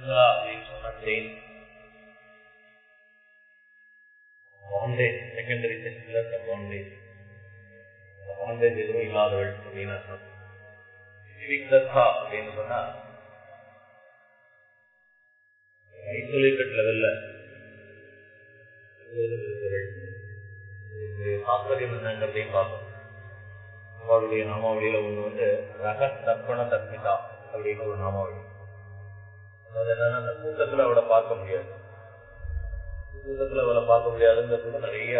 secondary cellular compoundage. Compoundage எதுவும் இல்லாதவர்களுக்கு வீணாக்கம். வீக்தா அப்படின்னு சொன்னா ஐசோலேட்டட் லெவல்ல தாக்கல் என்னங்கிறதையும் பார்க்கணும். அவருடைய நாமாவளியில ஒண்ணு வந்து ரக தர்ப்பண தர்மிதா அப்படின்னு ஒரு நாமாவளி. அது என்னன்னா அந்த கூட்டத்துல அவளை பார்க்க முடியாது, கூட்டத்துல அவளை பார்க்க முடியாதுங்கிறது நிறைய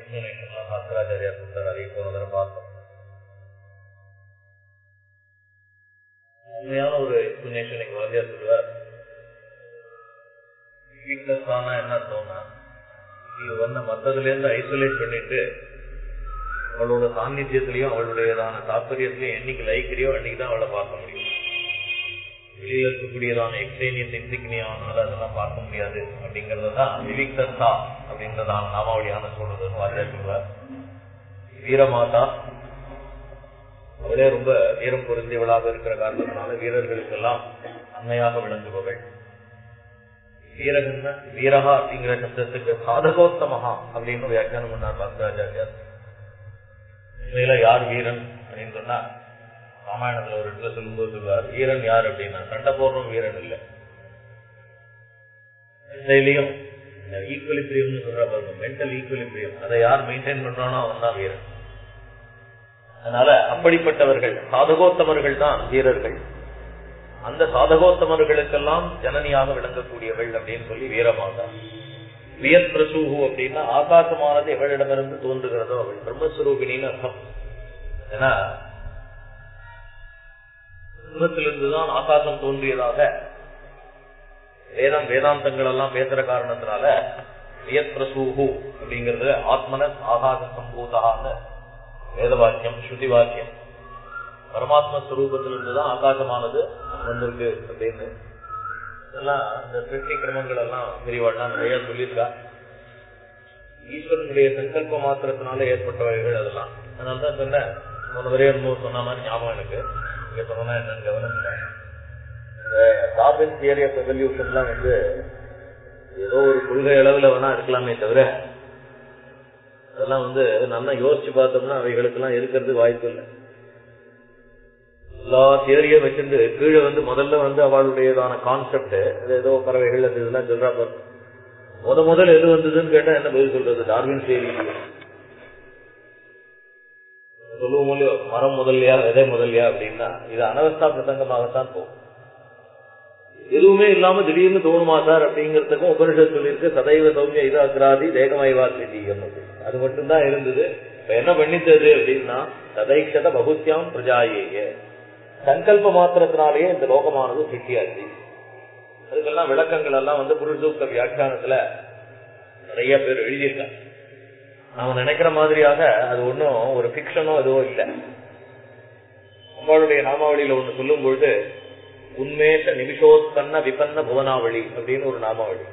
எக்ஸ்பிளனேஷன்லாம் சாஸ்திராச்சாரியா கொடுத்தாரு. அதே போனதை பார்த்தோம். உண்மையான ஒரு எக்ஸ்பிளனேஷன் எனக்கு வளர்த்தியா சொல்லுவார். என்ன அர்த்தம்னா இது வந்து மற்றதுல இருந்து ஐசோலேட் பண்ணிட்டு அவளோட சாநித்தியத்திலையும் அவளுடையதான தாற்பயத்திலையும் என்னைக்கு லைக்கிறியோ அன்னைக்குதான் அவளை பார்க்க முடியும். வெளியில இருக்கக்கூடியதான எக்ஸ்ட்ரேனியஸ் இன்சிக்னியானால அதெல்லாம் பார்க்க முடியாது. அப்படிங்கறதான் விவிக்தா அப்படின்றதான நாமாவளியான சொல்றதுன்னு வார்த்தை. வீரமாதா அவளே ரொம்ப வீரம் பொருந்தியவளாக இருக்கிற காரணத்தினால வீரர்களுக்கு எல்லாம் அன்னையாக விளங்குபவள். வீரகன்னா வீரகா அப்படிங்கிற சப்தத்துக்கு சாதகோத்தமகா அப்படின்னு வியாக்கியானம் பண்ணார் பாஸ்கராச்சாரியா. உண்மையில யார் வீரன் அப்படின்னு சொன்னா ராமாயணத்துல ஒரு இடத்துல சொல்லும்போது சொல்லுவார், வீரன் யார் அப்படின்னா சண்டை போடுற வீரன் இல்லை, சண்டையிலையும் ஈக்குவலிபிரியம்னு சொல்ற பாருங்க, மென்டல் ஈக்குவலிபிரியம், அதை யார் மெயின்டைன் பண்றானோ அவன் தான் வீரன். அதனால அப்படிப்பட்டவர்கள் சாதகோத்தமர்கள் தான் வீரர்கள். அந்த சாதகோத்தமர்களுக்கெல்லாம் ஜனனியாக விளங்கக்கூடியவள் அப்படின்னு சொல்லி வீரமாதா. வியத் பிரசூஹு அப்படின்னா ஆகாசமானது எவளிடமிருந்து தோன்றுகிறதோ அவள் பிரம்மஸ்வரூபினின்னு அர்த்தம். ஏன்னா பிரம்மத்திலிருந்துதான் ஆகாசம் தோன்றியதாக வேதம் வேதாந்தங்கள் எல்லாம் பேசுற காரணத்தினால வியத் பிரசூஹு அப்படிங்கிறது ஆத்மன ஆகாச சம்பூதான்னு வேத வாக்கியம், ஸ்ருதி வாக்கியம். பரமாத்ம ஸ்வரூபத்திலிருந்துதான் ஆகாசமானது வந்திருக்கு அப்படின்னு இதெல்லாம் இந்த சிருஷ்டி கிரமங்கள் எல்லாம் விரிவாடலாம் நிறைய சொல்லியிருக்கா. ஈஸ்வரனுடைய சங்கல்ப மாத்திரத்தினால ஏற்பட்ட வகைகள் அதெல்லாம். அதனால்தான் சொன்ன ஒரே இன்னொரு சொன்ன மாதிரி ஞாபகம் எனக்கு இங்க சொன்னா என்னன்னு கவனிச்சேன். இந்த டார்வின் தியரி ஆஃப் எவல்யூஷன் எல்லாம் வந்து ஏதோ ஒரு கொள்கை அளவுல வேணா இருக்கலாமே தவிர அதெல்லாம் வந்து நல்லா யோசிச்சு பார்த்தோம்னா அவைகளுக்கு எல்லாம் இருக்கிறது வாய்ப்பு இல்லை. எல்லா தியரியும் வச்சிருந்து கீழே வந்து முதல்ல வந்து அவளுடையதான கான்செப்ட் ஏதோ பறவைகள் அது இதெல்லாம் சொல்றா பாரு. முதல்ல எது வந்ததுன்னு கேட்டா என்ன பதில் சொல்றது? டார்வின் தியரி சொல்லுவோம், மரம் முதல்லையா விதை முதல்லையா அப்படின்னா இது அனவஸ்தா பிரசங்கமாகத்தான் போகும். எதுவுமே இல்லாம திடீர்னு தோணுமா சார் அப்படிங்கறதுக்கும் உபனிஷத் சொல்லியிருக்கு, சதைவ சௌமிய இது அக்ராதி தேகமயவா சித்தியம். அது மட்டும்தான் இருந்தது. இப்ப என்ன பண்ணித்தது அப்படின்னா சதைக்ஷத பகுத்தியம் பிரஜாயேய சங்கல்ப மாத்திரத்தினாலேயே இந்த லோகமானது சிட்டியாச்சு. அதுக்கெல்லாம் விளக்கங்கள் எல்லாம் வந்து புருஷூக்த வியாக்கியானத்துல நிறைய பேர் எழுதியிருக்காங்க. நாம நினைக்கிற மாதிரியாக அது ஒன்றும் ஒரு பிக்ஷனோ எதுவோ இல்லை. நம்மளுடைய நாமாவளியில ஒண்ணு சொல்லும் பொழுது உண்மேஷ நிமிஷோத்கண்ண விபன்ன புவனாவளி அப்படின்னு ஒரு நாமாவளி.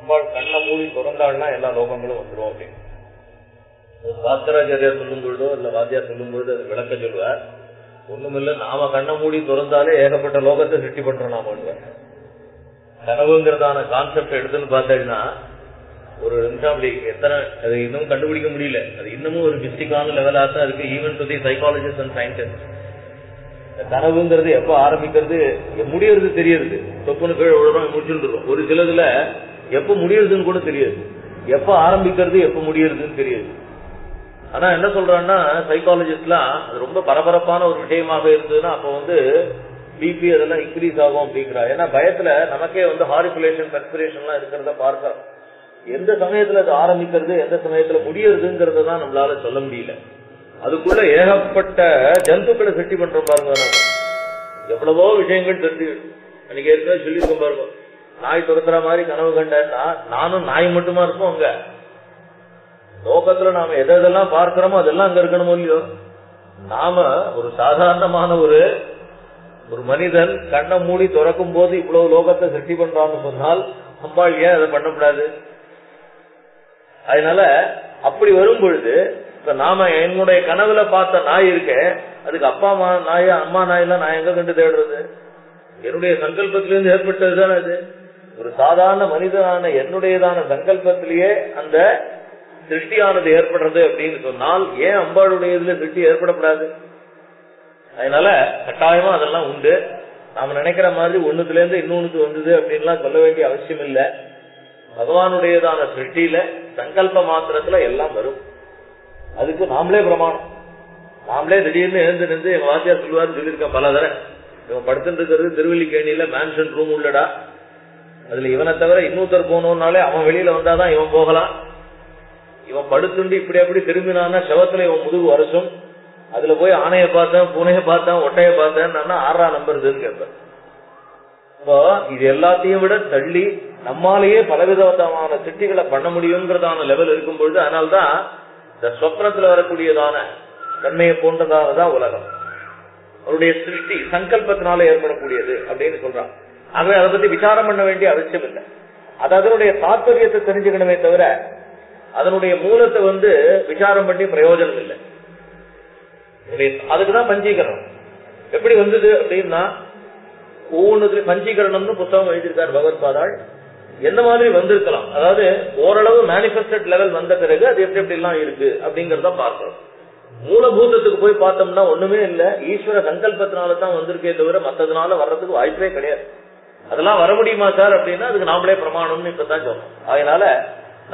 அம்பாள் கண்ணை மூடி திறந்தாள்னா எல்லா லோகங்களும் வந்துடும் அப்படின்னு பாஸ்கராச்சாரியா சொல்லும் பொழுதோ இல்ல வாத்தியா சொல்லும் பொழுது அது விளக்க சொல்லுவார். ஒண்ணுமில்ல, நாம கண்ணை மூடி திறந்தாலே ஏகப்பட்ட லோகத்தை சிருஷ்டி பண்றோம். நாம கனவுங்கிறதான கான்செப்ட் எடுத்துன்னு பார்த்தேன்னா ஒரு நிமிஷம் அப்படி எத்தனை அது இன்னும் கண்டுபிடிக்க முடியல. அது இன்னமும் ஒரு மிஸ்டிக்கான லெவலா தான் இருக்கு even to the psychologist and scientist. கனவுங்கிறது எப்ப ஆரம்பிக்கிறது முடியறது தெரியுது, தொப்புன்னு கீழே விழுறோம் முடிச்சுருக்கோம். ஒரு சிலதுல எப்ப முடியறதுன்னு கூட தெரியாது, எப்ப ஆரம்பிக்கிறது எப்ப முடியறதுன்னு தெரியாது. ஆனா என்ன சொல்றான்னா சைக்காலஜிஸ்ட்லாம் ரொம்ப பரபரப்பான ஒரு விஷயமாக இருந்ததுன்னா அப்ப வந்து பிபி அதெல்லாம் இன்க்ரீஸ் ஆகும் அப்படிங்கிறா. ஏன்னா பயத்துல நமக்கே வந்து ஹாரிபுலேஷன் கன்ஸ்பிரேஷன்லாம் இருக்கிறத பார்க்கிறோம். எந்த சமயத்துல அது ஆரம்பிக்கிறது எந்த சமயத்துல முடியறதுங்கிறத தான் நம்மளால சொல்ல முடியல. அதுக்குள்ள ஏகப்பட்ட ஜந்துக்களை செட்டி பண்றோம் பாருங்க. எவ்வளவோ விஷயங்கள் தெரிஞ்சு அன்னைக்கு ஏற்கனவே சொல்லியிருக்கோம் பாருங்க. நாய் துரத்துற மாதிரி கனவு கண்டா நானும் நாய் மட்டுமா இருக்கும் அங்க லோகத்துல. நாம எதெல்லாம் பார்க்கிறோமோ அதெல்லாம் அங்க இருக்கணுமோ இல்லையோ. நாம ஒரு சாதாரணமான ஒரு ஒரு மனிதன் கண்ணை மூடி துறக்கும் போது இவ்வளவு லோகத்தை சிருஷ்டி பண்றான்னு சொன்னால் அம்பாள் ஏன் அதை பண்ணக்கூடாது? அதனால அப்படி வரும் பொழுது இப்ப நாம என்னுடைய கனவுல பார்த்த நாய் இருக்க அதுக்கு அப்பா அம்மா நாய் அம்மா நாயெல்லாம் நான் எங்க கண்டு தேடுறது? साधारण मनिधान संगल्पत्तिले अंद सृष्टियानदु अंबाळुडैय सृष्टि एर्पडपडादु அதனால கட்டாயமா அதெல்லாம் உண்டு. நாம நினைக்கிற மாதிரி ஒண்ணுதுல இருந்து இன்னொண்ணுக்கு வந்தது அப்படிலாம் சொல்ல வேண்டிய அவசியம் இல்ல. பகவானுடையதான சிருஷ்டியில சங்கல்ப மாத்திரத்துல எல்லாம் வரும். அதுக்கு நாமளே பிரமாணம். நாமளே திடீர்னு எழுந்து நின்று எங்க வாத்தியார் சொல்லுவாருன்னு சொல்லியிருக்கேன் பல தடவை. இவன் படுத்துட்டு இருக்கிறது திருவல்லிக்கேணியில மேன்ஷன் ரூம் உள்ளடா, அதுல இவனை தவிர இன்னொருத்தர் போனோம்னாலே அவன் வெளியில வந்தாதான் இவன் போகலாம். இவன் படுத்துண்டு இப்படி அப்படி திரும்பினான்னா செவத்துல இவன் முதுகு வருஷம். அதுல போய் ஆணைய பார்த்தேன், பூனைய பார்த்தேன், ஒட்டைய பார்த்தேன், ஆறாம் நம்பர் கேட்பேன். இது எல்லாத்தையும் விட தள்ளி நம்மாலேயே பலவிதமான சிட்டிகளை பண்ண முடியுங்கிறதான லெவல் இருக்கும் பொழுது, அதனால்தான் இந்த சொப்னத்துல வரக்கூடியதான தன்மையை போன்றதானதான் உலகம். அவருடைய சிருஷ்டி சங்கல்பத்தினால ஏற்படக்கூடியது அப்படின்னு சொல்றான். ஆகவே அதை பத்தி விசாரம் பண்ண வேண்டிய அவசியம் இல்லை. அது அதனுடைய தாத்பரியத்தை தெரிஞ்சுக்கணுமே தவிர அதனுடைய மூலத்தை விசாரம் பண்ணி பிரயோஜனம் இல்லை. அதுக்குதான் பஞ்சீகரணம் எப்படி வந்தது அப்படின்னா, ஒவ்வொன்னு பஞ்சீகரணம்னு புத்தகம் எழுதியிருக்காரு பகவத்பாதாள். எந்த மாதிரி வந்திருக்கலாம், அதாவது ஓரளவு மேனிஃபெஸ்டட் லெவல் வந்த பிறகு அது எப்படி எப்படி எல்லாம் இருக்கு அப்படிங்கறத பார்க்கிறோம். மூலபூதத்துக்கு போய் பார்த்தோம்னா ஒண்ணுமே இல்ல, ஈஸ்வர சங்கல்பத்தினாலதான் வந்திருக்கே தவிர மற்றதுனால வர்றதுக்கு வாய்ப்பே கிடையாது. அதெல்லாம் வர முடியுமா சார் அப்படின்னா அதுக்கு நாமளே பிரமாணம்னு இப்பதான் சொல்றோம். அதனால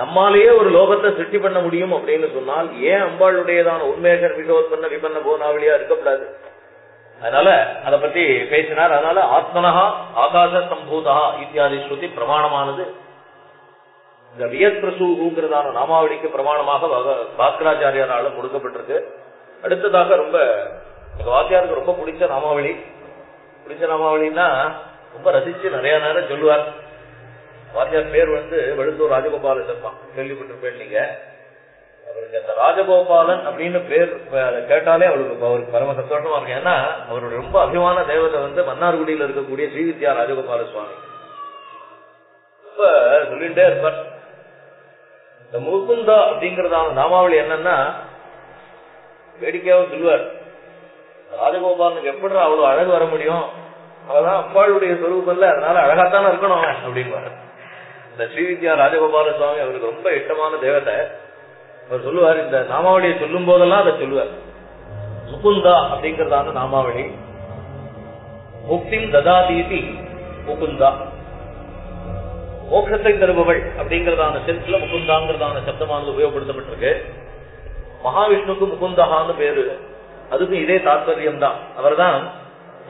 நம்மாலேயே ஒரு லோகத்தை சிருஷ்டி பண்ண முடியும் அப்படின்னு சொன்னால் ஏன் அம்பாளுடையதான உண்மையாக விகோத்பன்ன விபன்ன போனாவளியா இருக்கக்கூடாது? அதனால அதை பத்தி பேசினார். அதனால ஆத்மனஹா ஆகாச சம்பூதா இத்தியாதி ஸ்ருதி பிரமாணமானது இந்த வியத் பிரசூங்கிறதான நாமாவளிக்கு பிரமாணமாக பாஸ்கராச்சாரியாரால கொடுக்கப்பட்டிருக்கு. அடுத்ததாக ரொம்ப வாத்தியாருக்கு ரொம்ப பிடிச்ச நாமாவளின்னா ரொம்ப ரசிச்சு நிறைய நேரம் சொல்லுவார். வாத்தியார் பேர் வழுத்தூர் ராஜகோபால சர்மா, கேள்விப்பட்டிருப்பேன் நீங்க. அவருக்கு அந்த ராஜகோபாலன் அப்படின்னு பேர் கேட்டாலே அவருக்கு பரம சந்தோஷமா இருக்கு. ஏன்னா அவருடைய ரொம்ப அபிமான தேவதை மன்னார்குடியில் இருக்கக்கூடிய ஸ்ரீவித்யா ராஜகோபால சுவாமி. ரொம்ப சொல்லிட்டே இருப்பார். இந்த முகுந்தா அப்படிங்கறதான நாமாவளி என்னன்னா வேடிக்கையாவும் சொல்லுவார். ராஜகோபாலனுக்கு எப்படி அவ்வளவு அழகு வர முடியும்? அவதான் அப்பாளுடைய சொரூபல்ல, அதனால அழகாத்தான இருக்கணும் அப்படின்பாரு. இந்த ஸ்ரீவித்யா ராஜகோபால சுவாமி அவருக்கு ரொம்ப இஷ்டமான தேவதை. அவர் சொல்லுவார், இந்த நாமாவளியை சொல்லும் போதெல்லாம் அதை சொல்லுவார். முகுந்தா அப்படிங்கறதான நாமாவளி முக்தி ததாதீதி முகுந்தா, மோட்சத்தை தருபவள் அப்படிங்கறதான சென்ஸ்ல முகுந்தாங்கிறதான சப்தமானது உபயோகப்படுத்தப்பட்டிருக்கு. மகாவிஷ்ணுக்கு முகுந்தான்னு பேரு, அதுக்கும் இதே தாற்பயம் தான். அவர் தான்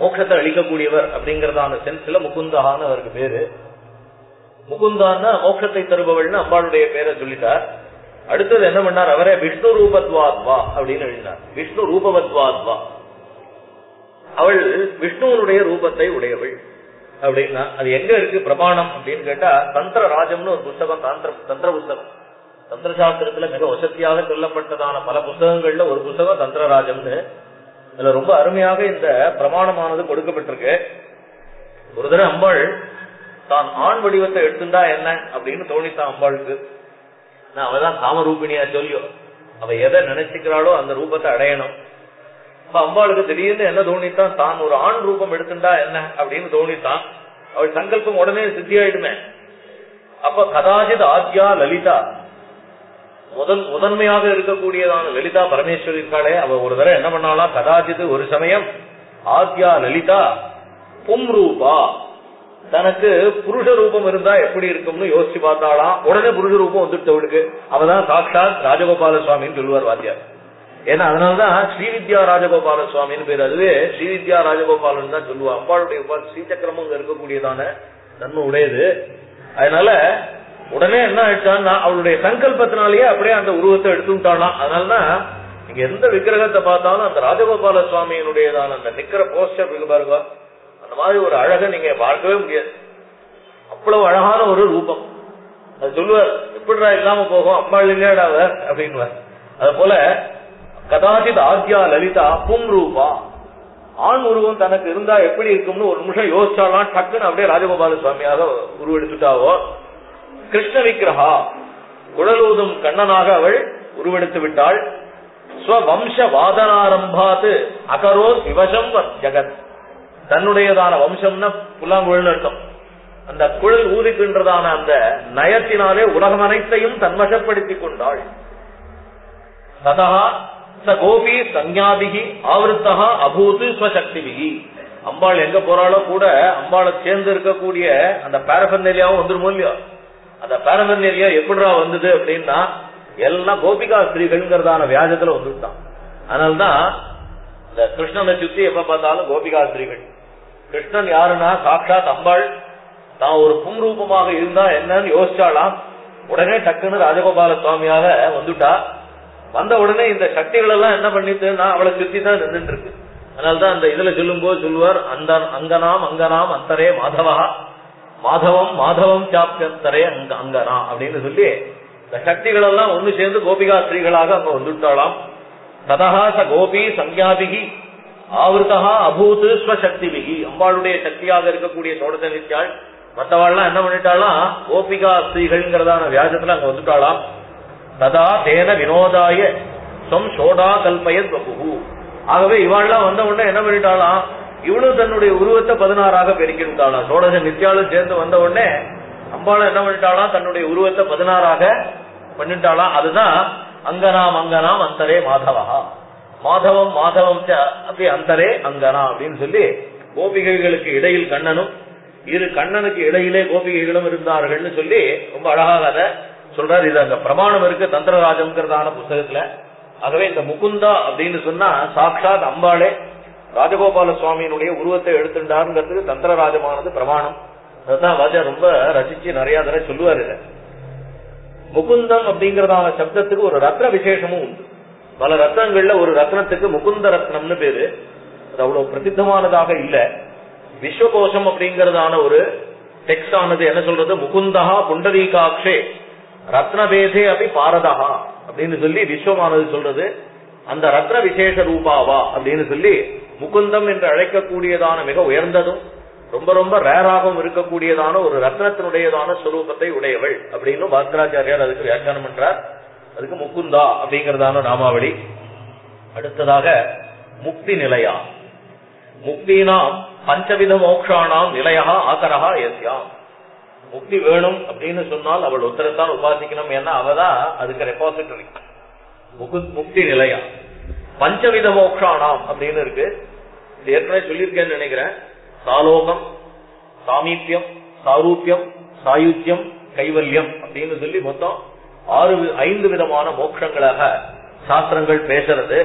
மோட்சத்தை அளிக்கக்கூடியவர் அப்படிங்கறதான சென்ஸ்ல முகுந்தான்னு அவருக்கு பேரு. முகுந்தான்னா மோட்சத்தை தருபவள்னு அம்பாளுடைய பேரை சொல்லிட்டார். அடுத்தது என்ன பண்ணார், அவரே விஷ்ணு ரூபத்வாத்வா அப்படின்னு எழுதினார். விஷ்ணு ரூபவத்வாத்வா, அவள் விஷ்ணுவனுடைய ரூபத்தை உடையவள் அப்படின்னா அது எங்க இருக்கு பிரமாணம் அப்படின்னு கேட்டா, தந்திர ராஜம்னு ஒரு புஸ்தகம், தந்திர புஸ்தகம், தந்திர சாஸ்திரத்துல மிக வசதியாக சொல்லப்பட்டதான பல புஸ்தகங்கள்ல ஒரு புஸ்தகம் தந்திர ராஜம்னு. இதுல ரொம்ப அருமையாக இந்த பிரமாணமானது கொடுக்கப்பட்டிருக்கு. ஒரு தடவை அம்பாள் தான் ஆண் வடிவத்தை எடுத்துண்டா என்ன அப்படின்னு தோணித்தான் அம்பாளுக்கு. அவதான் காமரூபிணியா சொல்லியோ, அவ எதை நினைச்சுக்கிறாளோ அந்த ரூபத்தை அடையணும். அப்ப அம்பாளுக்கு திடீர்னு என்ன தோணித்தான், தான் ஒரு ஆண் ரூபம் எடுத்துண்டா என்ன அப்படின்னு தோணித்தான். அவள் சங்கல்பம் உடனே சித்தியாயிடுமே. அப்ப கதாஜித் ஆத்யா லலிதா, முதன்மையாக இருக்கக்கூடியதான லலிதா பரமேஸ்வரி இருக்காளே, அவ ஒரு தடவை என்ன பண்ணாலாம், கதாஜித் ஒரு சமயம் ஆத்யா லலிதா பும் ரூபா, தனக்கு புருஷ ரூபம் இருந்தா எப்படி இருக்கும்னு யோசிச்சு பார்த்தாலாம். உடனே புருஷ ரூபம் வந்துட்டவளுக்கு. அவதான் சாட்சாத் ராஜகோபால சுவாமின்னு சொல்லுவார் வாத்தியார். ஏன்னா அதனாலதான் ஸ்ரீவித்யா ராஜகோபால சுவாமின்னு பேர். அதுவே ஸ்ரீவித்யா ராஜகோபாலன் தான் சொல்லுவா. அம்பாளுடைய ஸ்ரீசக்கரமும் இருக்கக்கூடியதான தன்மை உடையது. அதனால உடனே என்ன ஆயிடுச்சான்னா அவளுடைய சங்கல்பத்தினாலேயே அப்படியே அந்த உருவத்தை எடுத்துட்டாலாம். அதனாலதான் நீங்க எந்த விக்கிரகத்தை பார்த்தாலும் அந்த ராஜகோபால சுவாமியினுடையதான அந்த நிக்கிற போஸ்டர் இருக்கு பாருங்க, அந்த மாதிரி ஒரு அழகை நீங்க பார்க்கவே முடியாது. அவ்வளவு அழகான ஒரு ரூபம். அது சொல்லுவார், எப்படிடா இல்லாம போகும், அம்பாள் இல்லையாடாவர் அப்படின்னு. அது போல கதாஜித் ஆத்யா லலிதா பும் ரூபா, ஆண் உருவம் தனக்கு இருந்தா எப்படி இருக்கும்னு ஒரு நிமிஷம் யோசிச்சாலாம், டக்குன்னு அப்படியே ராஜகோபால சுவாமியாக உருவெடுத்துட்டாவோ. கிருஷ்ண விக்கிரகா, குழலூதும் கண்ணனாக அவள் உருவெடுத்து விட்டாள். ஸ்வவம்ச வாதனாரம்பாத்து அகரோத் விவசம் ஜகத், தன்னுடையதான வம்சம்னா புலாங்குழல் அர்த்தம். அந்த குழல் ஊதுகின்றதான அந்த நயத்தினாலே உலகம் அனைத்தையும் தன்வசப்படுத்திக் கொண்டாள். சதா ச கோபி சஞ்ஞாபிகி ஆவருத்தா அபூது ஸ்வசக்திபிகி. அம்பாள் எங்க போறாளோ கூட அம்பாளை சேர்ந்து இருக்கக்கூடிய அந்த பாரபர்னேலியாவும் வந்துருமோ இல்லையோ. அந்த பாரபர்னேலியா எப்படிரா வந்தது அப்படின்னா எல்லாம் கோபிகா ஸ்திரீகள்ங்கிறதான வியாஜத்துல வந்துட்டான். அதனால்தான் இந்த கிருஷ்ணனை சுத்தி எப்ப பார்த்தாலும் கோபிகா ஸ்திரீகள். கிருஷ்ணன் யாருன்னா சாட்சாத் அம்பாள் தான் ஒரு பும்ரூபமாக இருந்தா என்னன்னு யோசிச்சாலாம். உடனே டக்குன்னு ராஜகோபால சுவாமியாக வந்துட்டா. வந்த உடனே இந்த சக்திகள் எல்லாம் என்ன பண்ணிட்டு நான் அவளை சுத்தி தான் நின்று இருக்கு. அதனால்தான் அந்த இதுல சொல்லும் போது சொல்லுவார் அந்த அங்கனாம் அங்கனாம் அந்தரே மாதவா மாதவம் மாதவம் சாப்தரே அங்க அங்கனா அப்படின்னு சொல்லி இந்த சக்திகள் எல்லாம் ஒண்ணு சேர்ந்து கோபிகா ஸ்திரீகளாக அங்க வந்துட்டாளாம். ததஹா ச கோபி சஞ்ஞாபிகி ஆவருத்தா அபூத்து ஸ்வசக்திபிகி. அம்பாளுடைய சக்தியாக இருக்கக்கூடிய சோடச நித்யாள் மற்றவாள்லாம் என்ன பண்ணிட்டாலாம் கோபிகா ஸ்திரீகள்ங்கிறதான வியாஜத்துல அங்க வந்துட்டாளாம். ததா தேன வினோதாய சொம் சோடா கல்பயத் பபு. ஆகவே இவாள்லாம் வந்த உடனே என்ன பண்ணிட்டாலாம் இவளும் தன்னுடைய உருவத்தை 16 பெருக்கிவிட்டாளாம். சோடச நித்யாளும் சேர்ந்து வந்த உடனே அம்பாளும் என்ன பண்ணிட்டாலாம் தன்னுடைய உருவத்தை 16 பண்ணிட்டாளாம். அதுதான் அங்கனாம் அங்கனாம் அந்தரே மாதவா மாதவம் மாதவம் அப்படி அந்தரே அங்கனா அப்படின்னு சொல்லி கோபிகைகளுக்கு இடையில் கண்ணனும் இரு கண்ணனுக்கு இடையிலே கோபிகைகளும் இருந்தார்கள்னு சொல்லி ரொம்ப அழகாக அதை சொல்றாரு. இது அங்க பிரமாணம் இருக்கு தந்திரராஜம்ங்கிறதான புத்தகத்துல. ஆகவே இந்த முகுந்தா அப்படின்னு சொன்னா சாட்சாத் அம்பாளே ராஜகோபால சுவாமியினுடைய உருவத்தை எடுத்துட்டாருங்கிறதுக்கு தந்திரராஜமானது பிரமாணம். அதுதான் ராஜா ரொம்ப ரசிச்சு நிறைய தடவை சொல்லுவாரு. இத முகுந்தம் அப்படிங்கறதான சப்தத்துக்கு ஒரு ரத்ன விசேஷமும் உண்டு. பல ரத்னங்கள்ல ஒரு ரத்னத்துக்கு முகுந்த ரத்னம்னு பேரு. அது அவ்வளவு பிரசித்தமானதாக இல்ல. விஸ்வகோஷம் அப்படிங்கறதான ஒரு டெக்ஸ்ட் ஆனது என்ன சொல்றது முகுந்தா புண்டரீகாட்சே ரத்னபேதே அப்படி பாரதஹா அப்படின்னு சொல்லி விஸ்வமானது சொல்றது. அந்த ரத்ன விசேஷ ரூபாவா அப்படின்னு சொல்லி முகுந்தம் என்று அழைக்கக்கூடியதான மிக உயர்ந்ததும் ரொம்ப ரொம்ப ரேராகவும் இருக்கக்கூடியதான ஒரு ரத்னத்தினுடையதான ஸ்வரூபத்தை உடையவள் அப்படின்னு பாஸ்கராச்சாரியார் அதுக்கு வியாக்கியானம் பண்றார். அதுக்கு முகுந்தா அப்படிங்கறதான நாமாவளி. அடுத்ததாக முக்தி நிலையா முக்தினாம் பஞ்சவித மோக்ஷானாம் நிலையா ஆகரஹா யஸ்யாம். முக்தி வேணும் அப்படின்னு சொன்னால் அவள் உத்தரத்தான் உபாசிக்கணும். ஏன்னா அவதான் அதுக்கு ரெபாசிட்டரி. முக்தி நிலையா பஞ்சவித மோக்ஷானாம் அப்படின்னு இருக்கு. இது ஏற்கனவே சொல்லியிருக்கேன்னு நினைக்கிறேன். சாலோகம் சாமீபியம் சாரூபியம் சாயுத்தியம் கைவல்யம் அப்படின்னு சொல்லி மொத்தம் 5 விதமான மோட்சங்களாக சாஸ்திரங்கள் பேசுறது.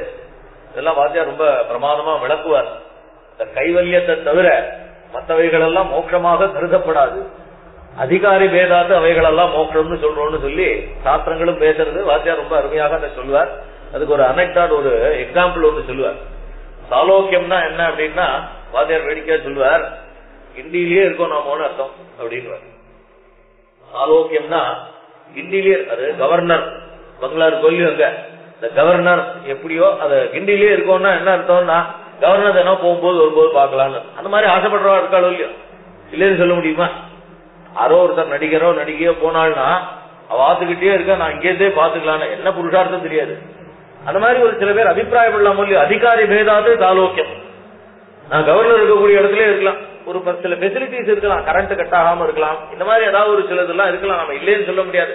இதெல்லாம் வாத்தியா ரொம்ப பிரமாதமா விளக்குவார். இந்த கைவல்யத்தை தவிர மற்றவைகள் எல்லாம் மோட்சமாக கருதப்படாது. அதிகாரி பேதாது அவைகளெல்லாம் மோட்சம்னு சொல்றோம்னு சொல்லி சாஸ்திரங்களும் பேசுறது. வாத்தியார் ரொம்ப அருமையாக அதை சொல்லுவார். அதுக்கு ஒரு அனெக்டாட் ஒரு எக்ஸாம்பிள் ஒன்று சொல்லுவார். சாலோக்கியம்னா என்ன அப்படின்னா வாத்தியார் வேடிக்கையா சொல்லுவார் இந்தியிலேயே இருக்கோம் நாமோன்னு அர்த்தம் அப்படின்வார். சாலோக்கியம்னா கிண்டிலேயே இருக்காரு. கவர்னர் பங்களாரு கொல்லிவங்க இந்த கவர்னர் எப்படியோ அது கிண்டிலேயே இருக்கோம்னா என்ன அர்த்தம்னா கவர்னர் தானே போகும்போது ஒருபோது பார்க்கலான்னு அந்த மாதிரி ஆசைப்படுறவா இருக்காளோ இல்லையோ. இல்லைன்னு சொல்ல முடியுமா? யாரோ ஒருத்தர் நடிகரோ நடிகையோ போனாள்னா அவ ஆத்துக்கிட்டே இருக்க நான் இங்கேயே பாத்துக்கலான்னு என்ன புருஷார்த்தம் தெரியாது. அந்த மாதிரி ஒரு சில பேர் அபிப்பிராயப்படலாமோ இல்லையோ. அதிகாரி பேதாது தாலோக்கியம். நான் கவர்னர் இருக்கக்கூடிய இடத்துல இருக்கலாம். ஒரு சில பெசிலிட்டிஸ் இருக்கலாம். கரண்ட் கட் ஆகாம இருக்கலாம். இந்த மாதிரி ஏதாவது ஒரு சிலதெல்லாம் இருக்கலாம். நம்ம இல்லைன்னு சொல்ல முடியாது.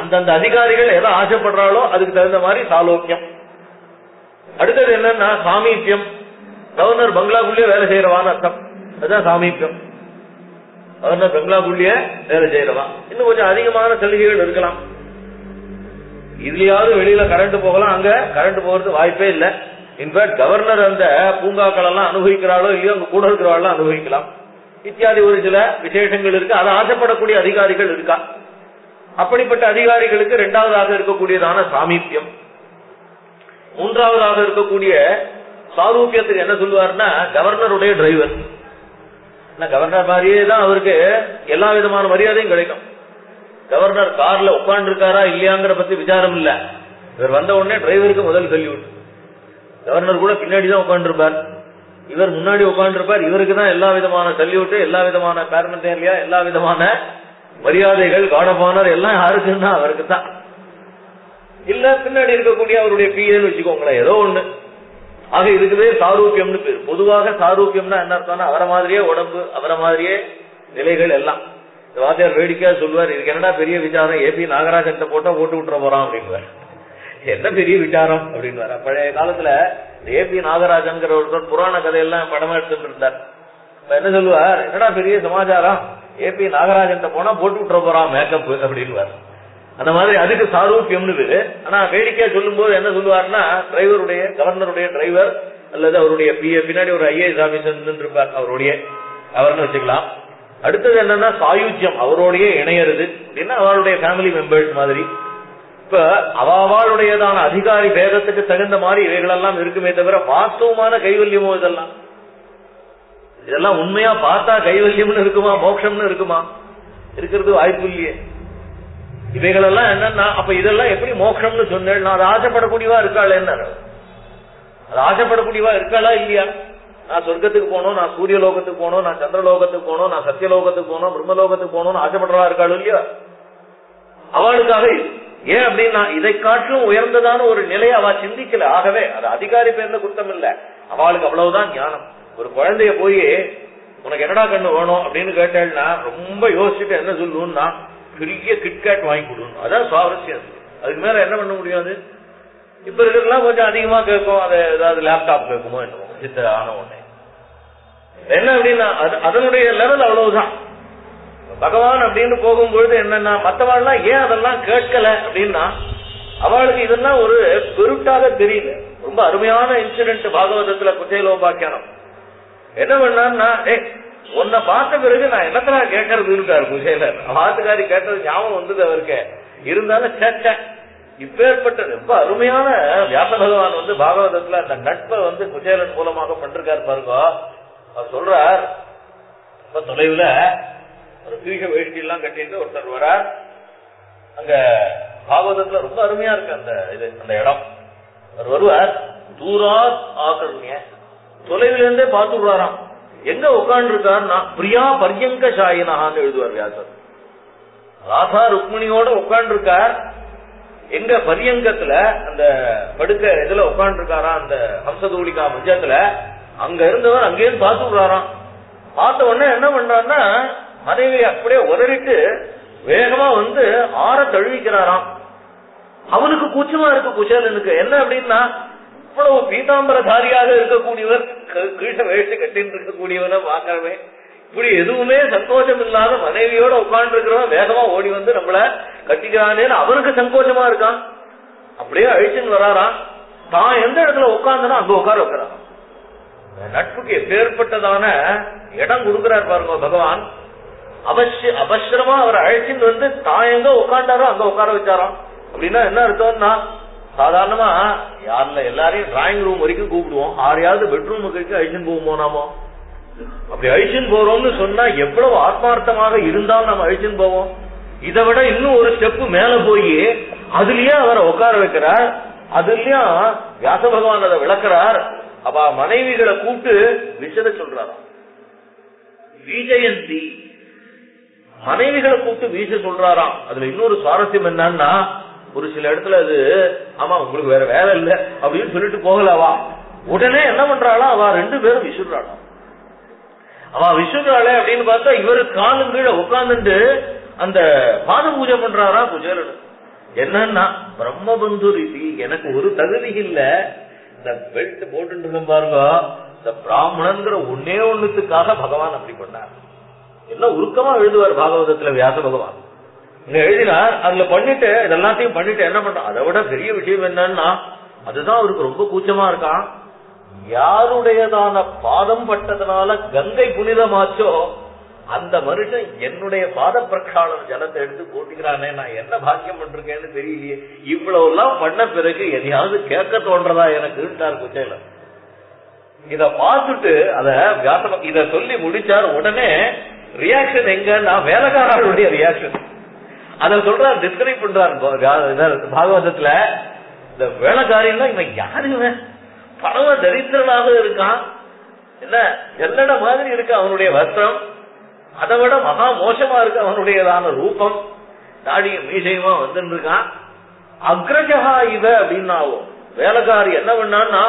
அந்தந்த அதிகாரிகள் எதோ ஆசைப்படுறாளோ அதுக்கு தகுந்த மாதிரி தாலோக்கியம். அடுத்தது என்னன்னா சாமீபியம். கவர்னர் பங்களாக்குள்ளே வேலை செய்யறவான்னு அர்த்தம். அதுதான் சாமீபியம். கவர்னர் பங்களாக்குள்ளே வேலை செய்யறவா. இன்னும் கொஞ்சம் அதிகமான சலுகைகள் இருக்கலாம். இதுலயாவது வெளியில கரண்ட் போகலாம். அங்க கரண்ட் போகிறது வாய்ப்பே இல்லை. இன்ஃபேக்ட் கவர்னர் அந்த பூங்காக்கள் எல்லாம் அனுபவிக்கிறாளோ இல்லையோ அங்க கூட இருக்கிறவாள் அனுபவிக்கலாம். இத்தியாதி ஒரு சில விசேஷங்கள் இருக்கு. அதை ஆசைப்படக்கூடிய அதிகாரிகள் இருக்கா. அப்படிப்பட்ட அதிகாரிகளுக்கு 2வதாக இருக்கக்கூடியதான சாமீபியம். 3வதாக இருக்கக்கூடிய சாரூபியத்துக்கு என்ன சொல்லுவார்னா கவர்னருடைய டிரைவர். கவர்னர் மாதிரியே தான் அவருக்கு எல்லா விதமான மரியாதையும் கிடைக்கும். கவர்னர் கார்ல உட்கார்ந்து இருக்காரா இல்லையாங்கிற பத்தி விசாரம் இல்ல. இவர் வந்த உடனே டிரைவருக்கு முதல் சொல்லிவிட்டு கவர்னர் கூட பின்னாடி தான் உட்காந்துருப்பார். இவர் முன்னாடி உட்காந்துருப்பார். இவருக்கு தான் எல்லா விதமான சல்யூட் எல்லா விதமான பேரமெண்டேரியா எல்லா விதமான மரியாதைகள் கார்ட் ஆஃப் ஆனர் எல்லாம் யாருக்குன்னா அவருக்கு தான். இல்ல பின்னாடி இருக்கக்கூடிய அவருடைய பிஏன்னு வச்சுக்கோங்களேன் ஏதோ ஒண்ணு ஆக இதுக்குதே சாரூபியம்னு பேர். பொதுவாக சாரூபியம்னா என்ன அர்த்தம்னா அவர மாதிரியே உடம்பு, அவர மாதிரியே நிலைகள் எல்லாம். இந்த வாத்தியார் வேடிக்கையா சொல்லுவார், இதுக்கு என்னடா பெரிய விசாரம், ஏபி நாகராஜன் போட்டா ஓட்டு விட்டுற போறான் அப்படிங்குவார். என்ன பெரிய விசாரம் அப்படின்னு. பழைய காலத்துல ஏபி நாகராஜன்கிற ஒருத்தர் புராண கதையெல்லாம் படமா எடுத்துட்டு இருந்தார். என்ன சொல்லுவார், என்னடா பெரிய சமாச்சாரம், ஏபி நாகராஜன் போனா போட்டு விட்டுற போறான் மேக்கப் அப்படின்னு. அந்த மாதிரி அதுக்கு சாரூபியம்னு பேரு. ஆனா வேடிக்கையா சொல்லும் போது என்ன சொல்லுவார்னா, டிரைவருடைய கவர்னருடைய டிரைவர் அல்லது அவருடைய பின்னாடி ஒரு ஐஏஎஸ் ஆபீசர் இருப்பார், அவருடைய அவர்னு வச்சுக்கலாம். அடுத்தது என்னன்னா சாயுஜ்யம், அவருடைய இணையறது அப்படின்னா அவருடைய ஃபேமிலி மெம்பர்ஸ் மாதிரி. இப்ப அவளுடையதான அதிகாரி பேதத்துக்கு தகுந்த மாதிரி இவைகளெல்லாம் இருக்குமே தவிர வாஸ்தவமான கைவல்யமோ இதெல்லாம் இதெல்லாம் உண்மையா பார்த்தா கைவல்யம்னு இருக்குமா, மோட்சம்னு இருக்குமா, இருக்கிறது வாய்ப்பு இல்லையே. இவைகளெல்லாம் என்னன்னா அப்ப இதெல்லாம் எப்படி மோட்சம்னு சொன்னேன் நான், அது ஆசைப்படக்கூடியவா இருக்காள் என்ன, அது ஆசைப்படக்கூடியவா இருக்காளா இல்லையா? நான் சொர்க்கத்துக்கு போனோம், நான் சூரிய லோகத்துக்கு போனோம், நான் சந்திரலோகத்துக்கு போனோம், நான் சத்தியலோகத்துக்கு போனோம், பிரம்மலோகத்துக்கு போனோம்னு ஆசைப்படுறா இருக்காள் இல்லையா? அவளுக்காக ஏன் அப்படின்னா இதை காட்டிலும் உயர்ந்ததான ஒரு நிலையை அவ சிந்திக்கல. ஆகவே அது அதிகாரி பேர்ல குற்றம் இல்ல, அவளுக்கு அவ்வளவுதான் ஞானம். ஒரு குழந்தைய போய் உனக்கு என்னடா கண்ணு வேணும் அப்படின்னு கேட்டாள்னா ரொம்ப யோசிச்சுட்டு என்ன சொல்லுன்னா பெரிய கிட்கேட் வாங்கி கொடுக்கணும், அதான் சுவாரஸ்யம். அதுக்கு மேல என்ன பண்ண முடியாது. இப்ப இருக்கிறதுலாம் கொஞ்சம் அதிகமா கேட்கும், அதை ஏதாவது லேப்டாப் கேட்குமோ என்னமோ சித்த ஆன உடனே என்ன அப்படின்னா அதனுடைய லெவல் அவ்வளவுதான். பகவான் அப்படின்னு போகும்பொழுது என்னன்னா மற்றவாள்லாம் ஏன் அதெல்லாம் கேட்கல அப்படின்னா அவளுக்கு இதெல்லாம் ஒரு பெருட்டாக தெரியல. ரொம்ப அருமையான இன்சிடென்ட் பாகவதத்துல குசேலோபாக்கியானம். என்ன பண்ணா, உன்னை பார்த்த பிறகு நான் என்னத்தனா கேட்கறது இருக்காரு குசேலர். வாத்துக்காரி கேட்டது ஞாபகம் வந்தது அவருக்கு, இருந்தாலும் சேச்ச இப்பேற்பட்ட ரொம்ப அருமையான வியாச பகவான் வந்து பாகவதத்துல அந்த நட்பை வந்து குசேலன் மூலமாக பண்றாரு பாருங்க. அவர் சொல்றார், ரொம்ப தொலைவுல வேஷ்டி எல்லாம் கட்டிட்டு ஒருத்தர் வர, அங்க பாகவதத்துல ரொம்ப அருமையா இருக்கு அந்த இது அந்த இடம். அவர் வருவார், தூராத் ஆகர்ணிய தொலைவில இருந்தே பார்த்து விடுறாராம். எங்க உட்கார்ந்து இருக்காருன்னா பிரியா பர்யங்க சாயினான்னு எழுதுவார் வியாசர். ராசா ருக்மிணியோட உட்கார்ந்து இருக்கார், எங்க பரியங்கத்துல அந்த படுக்க இதுல உட்கார்ந்து இருக்காரா அந்த ஹம்சதூலிகா மஞ்சத்துல. அங்க இருந்தவர் அங்கேயும் பார்த்து விடுறாராம். பார்த்த உடனே என்ன பண்றாருன்னா மனைவி அப்படியே உதறிட்டு வேகமா வந்து ஆற தழுவிக்கிறாராம். அவனுக்கு கூச்சமா இருக்கு குசேலனுக்கு. என்ன அப்படின்னா இவ்வளவு பீதாம்பரதாரியாக இருக்கக்கூடியவர், கீழ வேட்டு கட்டின்னு இருக்கக்கூடியவன பாக்கிறவே, இப்படி எதுவுமே சங்கோச்சம் இல்லாத மனைவியோட உட்கார்ந்து இருக்கிறவன் வேகமா ஓடி வந்து நம்மள கட்டிக்கிறானேன்னு அவனுக்கு சங்கோச்சமா இருக்கான். அப்படியே அழிச்சுன்னு வராராம். தான் எந்த இடத்துல உட்கார்ந்தனா அங்க உட்கார வைக்கிறான். நட்புக்கு எப்பேற்பட்டதான இடம் கொடுக்கிறார் பாருங்க பகவான். அவசரமா அவர் அழைச்சிட்டு வந்து தான் எங்க உட்காண்டாரோ அங்க உட்கார வச்சாராம். அப்படின்னா என்ன அர்த்தம்னா, சாதாரணமா யாருல எல்லாரையும் டிராயிங் ரூம் வரைக்கும் கூப்பிடுவோம், ஆறையாவது பெட்ரூமுக்கு வரைக்கும் அழிச்சுன்னு போவோமோ நாமோ. அப்படி அழிச்சுன்னு போறோம்னு சொன்னா எவ்வளவு ஆத்மார்த்தமாக இருந்தாலும் நம்ம அழிச்சுன்னு போவோம். இதை விட இன்னும் ஒரு ஸ்டெப்பு மேல போய் அதுலயே அவரை உட்கார வைக்கிறார். அதுலயும் வியாச பகவான் அதை விளக்குறார். அப்ப மனைவிகளை கூப்பிட்டு விசத சொல்றாராம், விஜயந்தி மனைவிகளை கூப்பிட்டு வீச சொல்றாராம். அதுல இன்னொரு சுவாரஸ்யம் என்னன்னா, ஒரு சில இடத்துல அது ஆமா உங்களுக்கு வேற வேலை இல்லை அப்படின்னு சொல்லிட்டு போகலவா, உடனே என்ன பண்றாளா அவ ரெண்டு பேரும் விசுறாளா. அவ விசுறாளே அப்படின்னு பார்த்தா இவரு காலும் கீழே உட்கார்ந்துட்டு அந்த பாத பூஜை பண்றாரா குஜேலன். என்னன்னா பிரம்மபந்து ரீதி எனக்கு ஒரு தகுதி இல்ல, இந்த பெல்ட் போட்டு பாருங்க, இந்த பிராமணங்கிற ஒன்னே ஒண்ணுத்துக்காக பகவான் அப்படி பண்ணார். எல்லாம் உருக்கமா எழுதுவார் பாகவதத்துல வியாச பகவான். இங்க எழுதினார், அதுல பண்ணிட்டு எல்லாத்தையும் பண்ணிட்டு என்ன பண்றான். அதை விட பெரிய விஷயம் என்னன்னா, அதுதான் அவருக்கு ரொம்ப கூச்சமா இருக்கான், யாருடையதான பாதம் பட்டதுனால கங்கை புனிதமாச்சோ அந்த மனுஷன் என்னுடைய பாத பிரக்ஷாளன் ஜலத்தை எடுத்து போட்டுக்கிறானே, நான் என்ன பாக்கியம் பண்றேன்னு தெரியலையே, இவ்வளவு எல்லாம் பண்ண பிறகு எதையாவது கேட்க தோன்றதா எனக்கு இருந்தார் குச்சேல. இத பார்த்துட்டு அத வியாச இத சொல்லி முடிச்சார். உடனே ரியாக்ஷன் எங்கன்னா வேலைக்காரர்களுடைய ரியாக்ஷன் அத சொல்ற டிஸ்கரைப் பண்றார் பாகவதத்துல. இந்த வேலைக்காரியம் இவன் யாருமே பரவ தரித்திரனாக இருக்கான், என்ன எல்லட மாதிரி இருக்கு அவனுடைய வஸ்திரம், அதை விட மகா மோசமா இருக்கு அவனுடையதான ரூபம், தாடிய மீசையுமா வந்துட்டு இருக்கான். அக்ரஜகா இவ அப்படின்னாவோ வேலைக்காரி என்ன பண்ணான்னா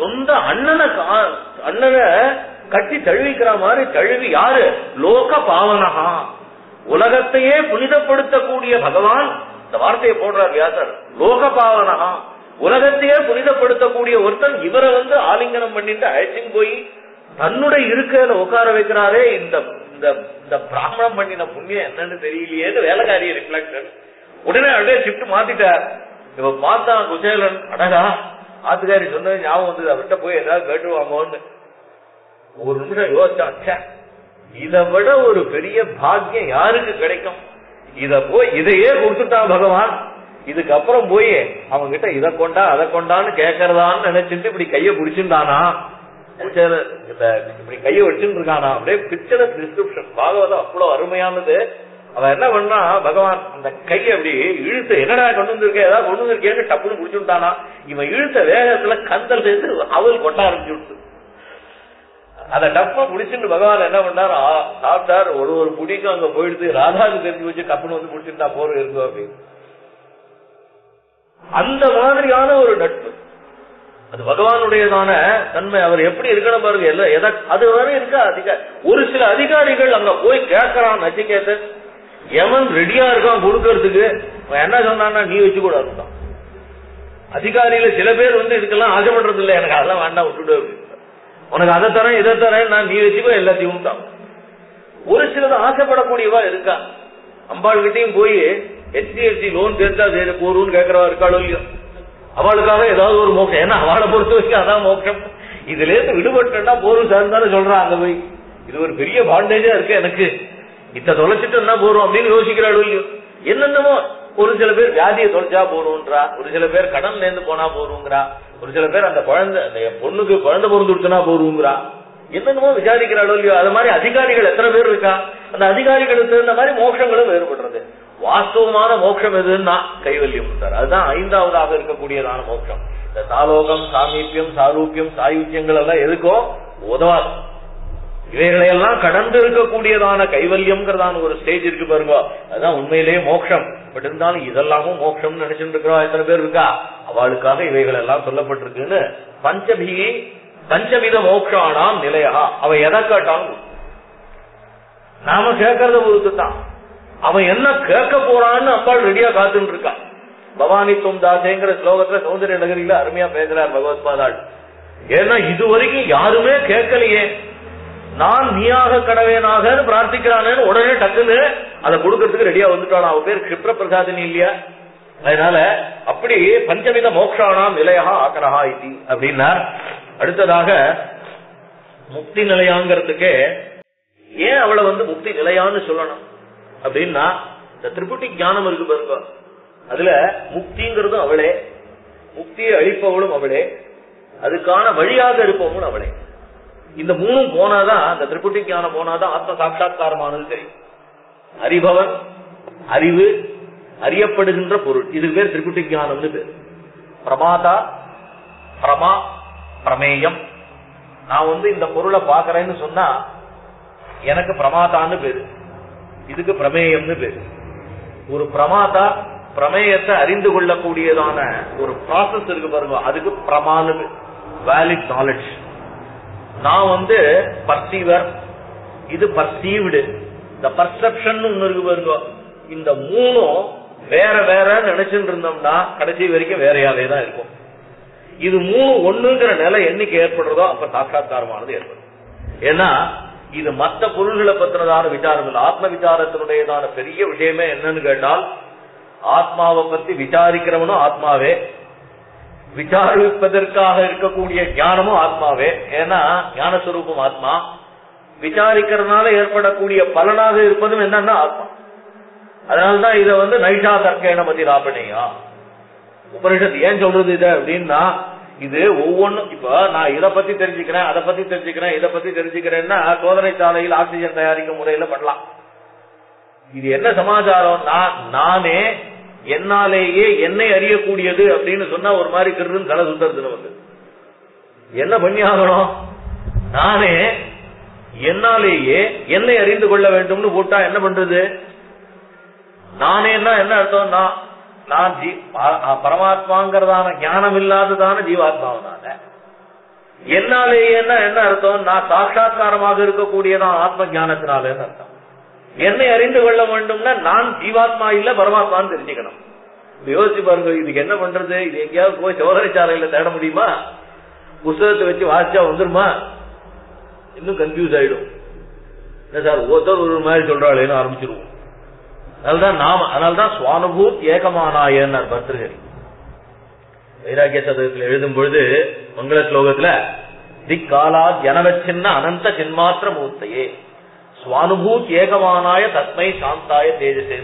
சொந்த அண்ணனை கட்டி தழுவிக்கிற மாதிரி தழுவி யாரு லோக பாவனஹா உலகத்தையே புனிதப்படுத்தக்கூடிய பகவான் இந்த வார்த்தையை போடுறார் வியாசர். லோக பாவனஹா உலகத்தையே புனிதப்படுத்தக்கூடிய ஒருத்தன் இவரை ஆலிங்கனம் பண்ணிட்டு அழைச்சின்னு போய் தன்னுடைய இருக்கையில உட்கார வைக்கிறாரே, இந்த பிராமணம் பண்ணின புண்ணியம் என்னன்னு தெரியலையேன்னு வேலைக்காரிய ரிஃப்ளெக்ஷன். உடனே அப்படியே ஷிஃப்ட் மாத்திட்டார். இப்ப பார்த்தா குஜேலன் அடகா ஆத்துக்காரி சொன்னது ஞாபகம் வந்தது, அவர்கிட்ட போய் ஏதாவது கேட்டுவாங்கன்னு ஒரு நிமிஷம் யோசிச்சா, இதை விட ஒரு பெரிய பாக்கியம் யாருக்கு கிடைக்கும்? இத போய் இதையே கொடுத்துட்டான் பகவான். இதுக்கப்புறம் போய் அவங்க கிட்ட இதை கொண்டா அதை கொண்டான்னு கேட்கறதான்னு நினைச்சிட்டு இப்படி கைய புடிச்சுட்டானா, இப்படி கைய வச்சுட்டு இருக்கானா. அப்படியே பிக்சர் டிஸ்கிரிப்ஷன் பாகவதம் அவ்வளவு அருமையானது. அவன் என்ன பண்ணா பகவான் அந்த கையை அப்படி இழுத்து என்னடா கொண்டு வந்திருக்கேன் ஏதாவது கொண்டு வந்திருக்கேன்னு டப்புன்னு புடிச்சுட்டானா. இவன் இழுத்த வேகத்துல கந்தல் சேர்த்து அவள் கொட்ட ஆரம்பிச்சு அந்த டப்ப புடிச்சுட்டு பகவான் என்ன பண்ணாரு சாப்பிட்டார். ஒரு புடிக்கும் அங்க போயிடுத்து ராதாவுக்கு தெரிஞ்சு வச்சு டப்புன்னு வந்து புடிச்சுட்டா போற இருக்கும் அப்படின்னு. அந்த மாதிரியான ஒரு நட்பு அது பகவானுடையதான தன்மை. அவர் எப்படி இருக்கணும் பாருங்க. எல்லாம் அது வரை இருக்க அதிகாரி ஒரு சில அதிகாரிகள் அங்க போய் கேட்கறான் நச்சிகேதன், எவன் ரெடியா இருக்கான் கொடுக்கறதுக்கு. என்ன சொன்னா நீ வச்சு கூட இருக்கான். அதிகாரியில சில பேர் இதுக்கெல்லாம் ஆசைப்படுறது இல்லை, எனக்கு அதெல்லாம் வேண்டாம் விட்டுட்டு உனக்கு அதை தரேன் இதை தரேன் நான் நீ வச்சுக்கோ எல்லாத்தையும் தான். ஒரு சிலது ஆசைப்படக்கூடியவா இருக்கா. அம்பாள் கிட்டையும் போய் HDFC லோன் சேர்த்தா போறோம்னு கேட்கறவா இருக்காளோ இல்லையோ, அவளுக்காக ஏதாவது ஒரு மோட்சம். ஏன்னா அவளை பொறுத்த வரைக்கும் அதான் மோட்சம். இதுல இருந்து விடுபட்டா போரும் சேர்ந்தானே சொல்றான். அங்க போய் இது ஒரு பெரிய பாண்டேஜா இருக்கு எனக்கு, இத்த தொலைச்சிட்டு என்ன போறோம் அப்படின்னு யோசிக்கிறாளோ இல்லையோ. என்னென்னமோ ஒரு சில பேர் வியாதியை தொலைச்சா போறோம்ன்றா, ஒரு சில பேர் கடன்ல இருந்து போனா போறோங்கிறா, ஒரு சில பேர் அந்த குழந்தை பொண்ணுக்கு குழந்தை பொருந்து கொடுத்தனா போறோங்கிறா. என்னென்னமோ விசாரிக்கிறாளோ இல்லையோ. அது மாதிரி அதிகாரிகள் எத்தனை பேர் இருக்கா. அந்த அதிகாரிகளுக்கு தகுந்த மாதிரி மோட்சங்களும் வேறுபடுறது. வாஸ்தவமான மோட்சம் எதுன்னா கைவல்யம். அதுதான் ஐந்தாவதாக இருக்கக்கூடியதான மோட்சம். இந்த தாலோகம் சாமீபியம் சாரூபியம் சாயுத்தியங்கள் எல்லாம் எதுக்கோ உதவாது. இவைகளையெல்லாம் கடந்து இருக்கக்கூடியதான கைவல்யம் ஒரு ஸ்டேஜ் இருக்கு பாருங்க, அதுதான் உண்மையிலேயே மோட்சம். பட் இருந்தாலும் இதெல்லாமும் மோட்சம்னு நினைச்சுட்டு இருக்கிறா எத்தனை பேர் இருக்கா. அவளுக்காக இவைகள் எல்லாம் சொல்லப்பட்டிருக்குன்னு பஞ்சவித மோட்சானாம் நிலையா. அவ எதை கேட்டாலும் நாம கேட்கறத பொறுத்து தான் அவன் என்ன கேட்க போறான்னு அம்பாள் ரெடியா காத்துட்டு இருக்கா. பவானி தும் தாசேங்கிற ஸ்லோகத்துல சௌந்தரிய நகரில அருமையா பேசுறார் பகவத் பாதாள். ஏன்னா இது வரைக்கும் யாருமே கேட்கலையே, நான் நீயாக கடவேனாக பிரார்த்திக்கிறானு உடனே டக்குன்னு அதை கொடுக்கறதுக்கு ரெடியா வந்துட்டானா. அவ பேர் கிருப்ர பிரசாதினி இல்லையா. அதனால அப்படி பஞ்சவித மோக்ஷானாம் நிலையா ஆக்கரஹா இதி அப்படின்னா. அடுத்ததாக முக்தி நிலையாங்கிறதுக்கு ஏன் அவளை முக்தி நிலையான்னு சொல்லணும் அப்படின்னா, இந்த திரிபுட்டி ஞானம் இருக்கு பாருங்க, அதுல முக்திங்கிறதும் அவளே, முக்தியை அளிப்பவளும் அவளே, அதுக்கான வழியாக இருப்பவங்களும் அவளே. இந்த மூணும் போனாதான், அந்த திரிபுட்டி ஞானம் போனாதான் ஆத்ம சாட்சாத்காரமானது தெரியும். அறிபவன், அறிவு, அறியப்படுகின்ற பொருள், இது பேர் திரிபுட்டி ஞானம்னு பேர். பிரமாதா, பிரமா, பிரமேயம். நான் இந்த பொருளை பாக்குறேன்னு சொன்னா எனக்கு பிரமாதான்னு பேரு, இதுக்கு பிரமேயம்னு பேரு. ஒரு பிரமாதா பிரமேயத்தை அறிந்து கொள்ளக்கூடியதான ஒரு ப்ராசஸ் இருக்கு பாருங்க, அதுக்கு பிரமானு பேரு. Valid knowledge. நான் பர்சீவர், இது பர்சீவ்டு. இந்த பர்செப்ஷன் ஒண்ணு இருக்கு பாருங்க. இந்த மூணும் வேற வேற நினைச்சுட்டு இருந்தோம்னா கடைசி வரைக்கும் வேறையாவே தான் இருக்கும். இது மூணு ஒண்ணுங்கிற நிலை என்னைக்கு ஏற்படுறதோ அப்ப சாட்சாத்காரமானது ஏற்படும். ஏன்னா இது மற்ற பொருள்களை பத்தினதான விசாரம் இல்லை. ஆத்ம விசாரத்தினுடையதான பெரிய விஷயமே என்னன்னு கேட்டால், ஆத்மாவை பத்தி விசாரிக்கிறவனும் ஆத்மாவே, விசாரிப்பதற்காக இருக்கக்கூடிய ஞானமும் ஆத்மாவே. ஏன்னா ஞானஸ்வரூபம் ஆத்மா, விசாரிக்கிறதுனால ஏற்படக்கூடிய பலனாக இருப்பதும் என்னன்னா ஆத்மா. அதனால்தான் இதை நைஷா தர்க்கேன மதி ராபணியா உபனிஷத்து ஏன் சொல்றது இதை அப்படின்னா, இது ஒவ்வொன்னும் இப்ப நான் இதை பத்தி தெரிஞ்சுக்கிறேன் அதை பத்தி தெரிஞ்சுக்கிறேன் இதை பத்தி தெரிஞ்சுக்கிறேன்னா சோதனை சாலையில் ஆக்சிஜன் தயாரிக்கும் முறையில பண்ணலாம். இது என்ன சமாச்சாரம், நானே என்னாலேயே என்னை அறியக்கூடியது அப்படின்னு சொன்னா ஒரு மாதிரி கிருன்னு தலை சுத்தறது. நமக்கு என்ன பண்ணி ஆகணும், நானே என்னாலேயே என்னை அறிந்து கொள்ள வேண்டும்னு போட்டா என்ன பண்றது. நானேன்னா என்ன அர்த்தம்னா, நான் பரமாத்மாங்கிறதான ஞானம் இல்லாததான ஜீவாத்மாவனான अर्थम ना साक्षात्कार आत्म ज्ञान अर्थम अ ना जीवात्मा परमात्मा योजी पांग शोधनेचाला पुस्तक वे वाचा इन कंफ्यूज आर और आरमचर नाम स्वानुभूत ऐकमानाय भर्तृहरि वैराग्य सदे मंगल श्लोक दिकाला जनवचिन्न अनंत जन्मात्र मूर्त स्वानुभूत ऐकमानाय तस्मै शांताय तेजसे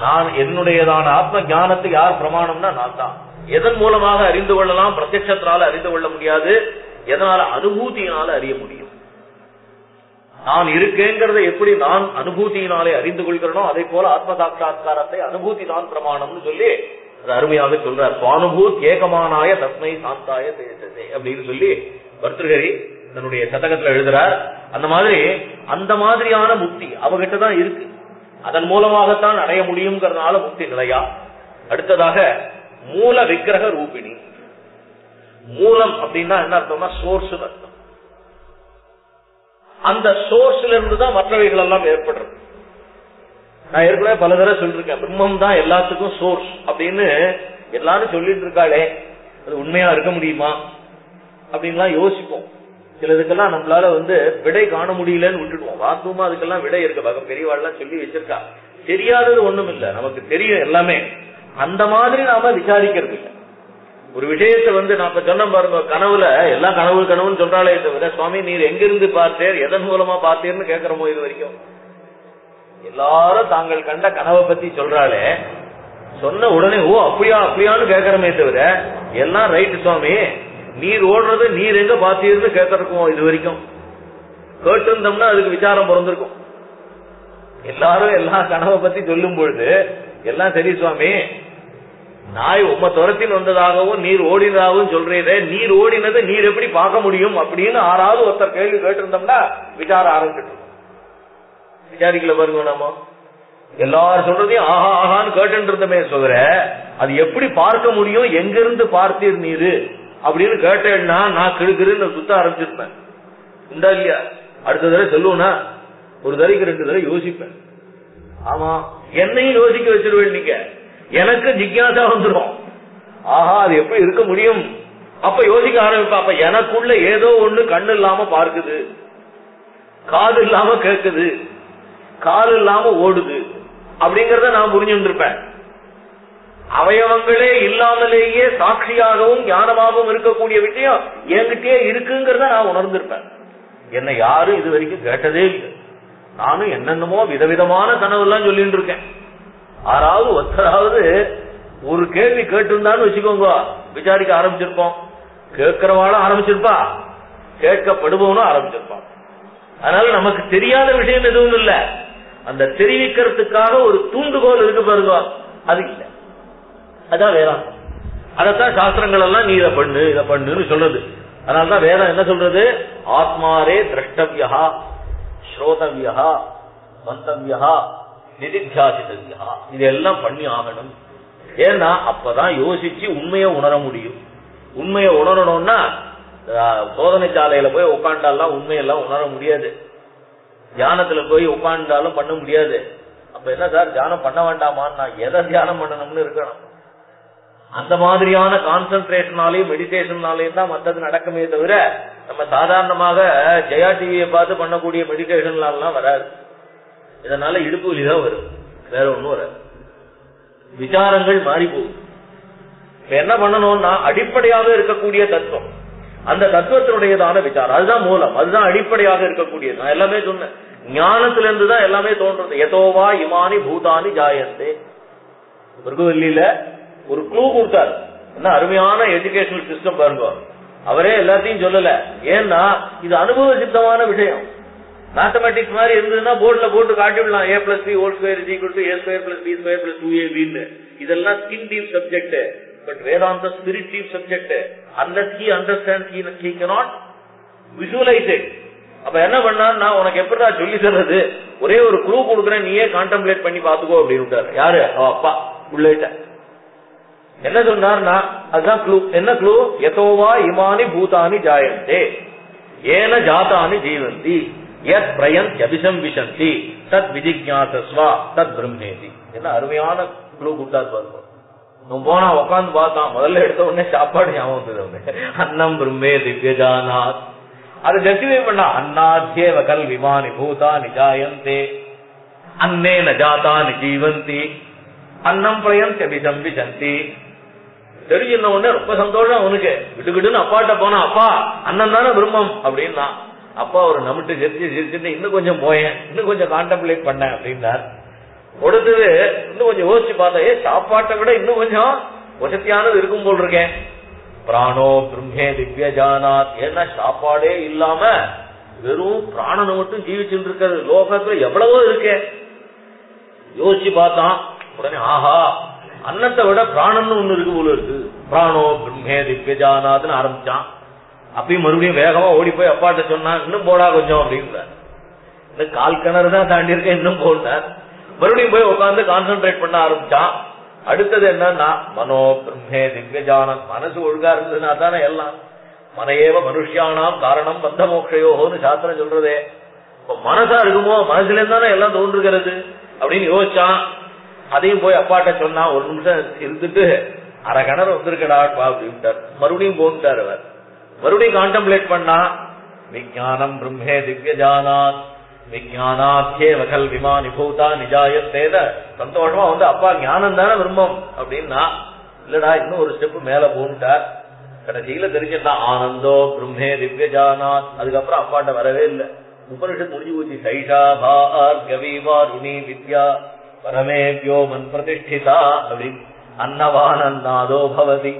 नान आत्म ज्ञानत्तु यार प्रमाणम्ना नान तान एदन मूलमाग अरिंदु कोल्लाम प्रत्यक्षत्राल अरिंदु कोल्ल मुडियादु एदनाल अनुभूतियिनाल अरिय मुडियुम नान इरुक्केंगरदे एप्पडी नान अनुभूतियिनाले अरिंदु कोल्गरणो अदे पोल आत्म साक्षात्कारत्तै अनुभूति तान प्रमाणम्नु सोल्ली अदु अरुमैयाग सोल्रार स्वानुभूत ऐकमानाय तस्मै शांताय तेजसे अप्पडिनु सोल्ली भर्तृहरि தன்னுடைய சதகத்துல எழுதுறார் அந்த மாதிரியான முக்தி அவகிட்ட தான் இருக்கு அதன் மூலமாக தான் அடைய முடியும்ங்கறனால முக்தி நிலையா அடுத்ததாக மூல விக்கிரக ரூபிணி மூலம் அப்படினா என்ன அர்த்தம்னா சோர்ஸ் அர்த்தம் அந்த சோர்ஸ்ல இருந்து தான் மற்றவைகள் எல்லாம் ஏற்படுறது நான் ஏற்கனவே பல தடவை சொல்லிருக்கேன் பிரம்மம் தான் எல்லாத்துக்கும் சோர்ஸ் அப்படினு எல்லாரும் சொல்லிட்டு இருக்காளே அது உண்மையா இருக்க முடியுமா அப்படினா யோசிப்போம் சிலதுக்கெல்லாம் நம்மளால விடை காண முடியலன்னு விட்டுடுவோம் வாஸ்துமா அதுக்கெல்லாம் விடை இருக்கு பெரியவாள்லாம் சொல்லி வச்சிருக்கா தெரியாதது ஒண்ணும் இல்ல நமக்கு தெரியும் எல்லாமே அந்த மாதிரி நாம விசாரிக்கிறது இல்ல ஒரு விஷயத்தை நான் சொன்ன பாருங்க கனவுல எல்லாம் கனவுன்னு சொல்றாளே தவிர சுவாமி நீர் எங்கிருந்து பார்த்தீர் எதன் மூலமா பார்த்தீர்னு கேக்குறோமோ இது வரைக்கும் எல்லாரும் தாங்கள் கண்ட கனவை பத்தி சொல்றாளே சொன்ன உடனே ஓ அப்படியா அப்படியான்னு கேக்குறமே தவிர எல்லாம் ரைட் சுவாமி நீர் ஓடுறது நீர் எங்க பாத்தீர்னு கேட்டிருக்கோம் இது வரைக்கும் கேட்டிருந்தோம்னா அதுக்கு விசாரம் பிறந்திருக்கும் எல்லாரும் எல்லா கனவை பத்தி சொல்லும் பொழுது எல்லாம் சரி சுவாமி நாய் உம்ம துரத்தின் வந்ததாகவும் நீர் ஓடினதாகவும் சொல்றீரே நீர் ஓடினது நீர் எப்படி பார்க்க முடியும் அப்படின்னு ஆறாவது ஒருத்தர் கேள்வி கேட்டிருந்தோம்னா விசாரம் ஆரம்பிச்சிட்டு விசாரிக்கல பாருங்க நாம எல்லாரும் சொல்றதையும் ஆஹா ஆஹான்னு கேட்டு இருந்தமே சொல்ற அது எப்படி பார்க்க முடியும் எங்கிருந்து பார்த்தீர் நீரு அப்படின்னு கேட்டேன்னா நான் கிடுகிடுன்னு சுத்த ஆரம்பிச்சிருப்பேன் இந்தா இல்லையா அடுத்த தடவை சொல்லுவனா ஒரு தடவைக்கு ரெண்டு தடவை யோசிப்பேன் ஆமா என்னையும் யோசிக்க வச்சிருவேன் நீங்க எனக்கு ஜிக்யாசா வந்துடும் ஆஹா அது எப்படி இருக்க முடியும் அப்ப யோசிக்க ஆரம்பிப்பா அப்ப எனக்குள்ள ஏதோ ஒண்ணு கண்ணு இல்லாம பார்க்குது காது இல்லாம கேக்குது கால் இல்லாம ஓடுது அப்படிங்கறத நான் புரிஞ்சுட்டு இருப்பேன் அவயவங்களே இல்லாமலேயே சாட்சியாகவும் ஞானமாகவும் இருக்கக்கூடிய விஷயம் என்கிட்டயே இருக்குங்கிறத நான் உணர்ந்திருப்பேன் என்னை யாரும் இது வரைக்கும் கேட்டதே இல்லை நானும் என்னென்னமோ விதவிதமான கனவு எல்லாம் சொல்லிட்டு இருக்கேன் ஆறாவது ஒத்தராவது ஒரு கேள்வி கேட்டிருந்தான்னு வச்சுக்கோங்க விசாரிக்க ஆரம்பிச்சிருப்போம் கேட்கிறவாளும் ஆரம்பிச்சிருப்பா கேட்கப்படுபவனும் ஆரம்பிச்சிருப்பான் அதனால நமக்கு தெரியாத விஷயம் எதுவும் இல்ல அந்த தெரிவிக்கிறதுக்காக ஒரு தூண்டுகோல் இருக்கு பாருங்க அது இல்லை அதான் வேதம் அதத்தான் சாஸ்திரங்கள் எல்லாம் நீ இதை பண்ணு இதை பண்ணுன்னு சொல்றது அதனாலதான் வேதம் என்ன சொல்றது ஆத்மாரே திரஷ்டவ்யா ஸ்ரோதவ்யா மந்தவ்யா நிதித்தியாசிதவ்யா இதெல்லாம் பண்ணி ஆகணும் ஏன்னா அப்பதான் யோசிச்சு உண்மையை உணர முடியும் உண்மையை உணரணும்னா சோதனை சாலையில போய் உட்காண்டாலாம் உண்மையெல்லாம் உணர முடியாது தியானத்துல போய் உட்காண்டாலும் பண்ண முடியாது அப்ப என்ன சார் தியானம் பண்ண வேண்டாமான்னு நான் எதை தியானம் பண்ணணும்னு இருக்கணும் அந்த மாதிரியான கான்சென்ட்ரேஷனாலையும் மெடிடேஷனாலையும் தான் மற்றது நடக்குமே தவிர நம்ம சாதாரணமாக ஜெயா டிவியை பார்த்து பண்ணக்கூடிய மெடிடேஷன்லாம் வராது இதனால இடுப்பு வலிதான் வரும் வேற ஒன்னும் வராது விசாரங்கள் மாறி போகும் இப்ப என்ன பண்ணணும்னா அடிப்படையாக இருக்கக்கூடிய தத்துவம் அந்த தத்துவத்தினுடையதான விசாரம் அதுதான் மூலம் அதுதான் அடிப்படையாக இருக்கக்கூடியது நான் எல்லாமே சொன்னேன் ஞானத்திலிருந்து தான் எல்லாமே தோன்றது எதோவா இமானி பூதானி ஜாயந்தே மிருகவல்லியில ஒரு க்ளூ கொடுத்தார் என்ன அருமையான எஜுகேஷனல் சிஸ்டம் பாருங்க அவரே எல்லாத்தையும் சொல்லல ஏன்னா இது அனுபவ சித்தமான விஷயம் மேத்தமேட்டிக்ஸ் மாதிரி இருந்ததுன்னா போர்டில் போட்டு காட்டிடலாம் a + b whole square = a square + b square + 2ab ன்னு இதெல்லாம் skin deep subject but Vedanta spirit deep subject unless he understands he cannot visualize it அப்ப என்ன பண்ணா உனக்கு எப்படிடா சொல்லி சொல்றது ஒரே ஒரு க்ளூ கொடுக்குறேன் நீயே கான்டெம்ப்ளேட் பண்ணி பாத்துக்கோ அப்படினுட்டார் யாரு அவ அப்பா உள்ளேட்ட தெரிஞ்ச உடனே ரொம்ப சந்தோஷம் அவனுக்கு. விட்டுக்கிட்டுன்னு அப்பாட்ட போனா, அப்பா அண்ணன் தானே பிரம்மம் அப்படின்னா, அப்பா ஒரு நமிட்டு சிரிச்சுட்டு இன்னும் கொஞ்சம் போயேன், இன்னும் கொஞ்சம் கான்டெம்ப்ளேட் பண்ணேன் அப்படின்னார். கொடுத்தது இன்னும் கொஞ்சம் யோசிச்சு பார்த்தா, ஏ சாப்பாட்டை விட இன்னும் கொஞ்சம் வசதியானது இருக்கும் போல் இருக்கேன். பிராணோ பிரம்மே திவ்யஜானாத், ஏன்னா சாப்பாடே இல்லாம வெறும் பிராணனை மட்டும் ஜீவிச்சுட்டு இருக்கிறது லோகத்துல எவ்வளவோ இருக்கு. யோசிச்சு பார்த்தான் உடனே, ஆஹா அன்னத்தை விட பிராணம்னு ஒண்ணு இருக்கு போல இருக்கு. பிராணோ பிரம்மே திவ்யஜானாத்னு ஆரம்பிச்சான். அப்பயும் மறுபடியும் வேகமா ஓடி போய் அப்பாட்ட சொன்னா, இன்னும் போடா கொஞ்சம் அப்படின்றார். இன்னும் கால் கிணறு தான் தாண்டி இருக்கேன், இன்னும் போனார். மறுபடியும் போய் உட்காந்து கான்சென்ட்ரேட் பண்ண ஆரம்பிச்சான். அடுத்தது என்னன்னா, மனோ பிரம்மே திவ்யஜானம், மனசு ஒழுங்கா இருந்ததுன்னா தானே எல்லாம். மனையேவ மனுஷியானாம் காரணம் பந்த மோக்ஷயோன்னு சாஸ்திரம் சொல்றதே. இப்போ மனசா இருக்குமோ, மனசுல இருந்தானே எல்லாம் தோன்றுகிறது அப்படின்னு யோசிச்சான். அதையும் போய் அப்பாட்ட சொன்னா, ஒரு நிமிஷம் இருந்துட்டு அரை கிணறு வந்திருக்கடா அப்படின்ட்டார். மறுபடியும் போன்ட்டார். அவர் மறுபடியும் கான்டெம்ப்ளேட் பண்ணா, விஞ்ஞானம் பிரம்மே திவ்யஜானாத் விஞ்ஞானாத்யேவ கல்விமா நிபூதா நிஜாயத்தேன. சந்தோஷமா வந்து, அப்பா ஞானம் தானே விரும்பம் அப்படின்னா, இல்லடா இன்னும் ஒரு ஸ்டெப் மேல போன்ட்டார். கடைசியில தெரிஞ்சுட்டா, ஆனந்தோ பிரம்மே திவ்யஜானாத். அதுக்கப்புறம் அப்பாட்ட வரவே இல்லை. உபனிஷத் முடிஞ்சு போச்சு. சைஷா பார் கவிவாருணி வித்யா பரமேவ்யோ மன் பிரதிஷ்டிதா அப்படி அன்னவானோ பவதி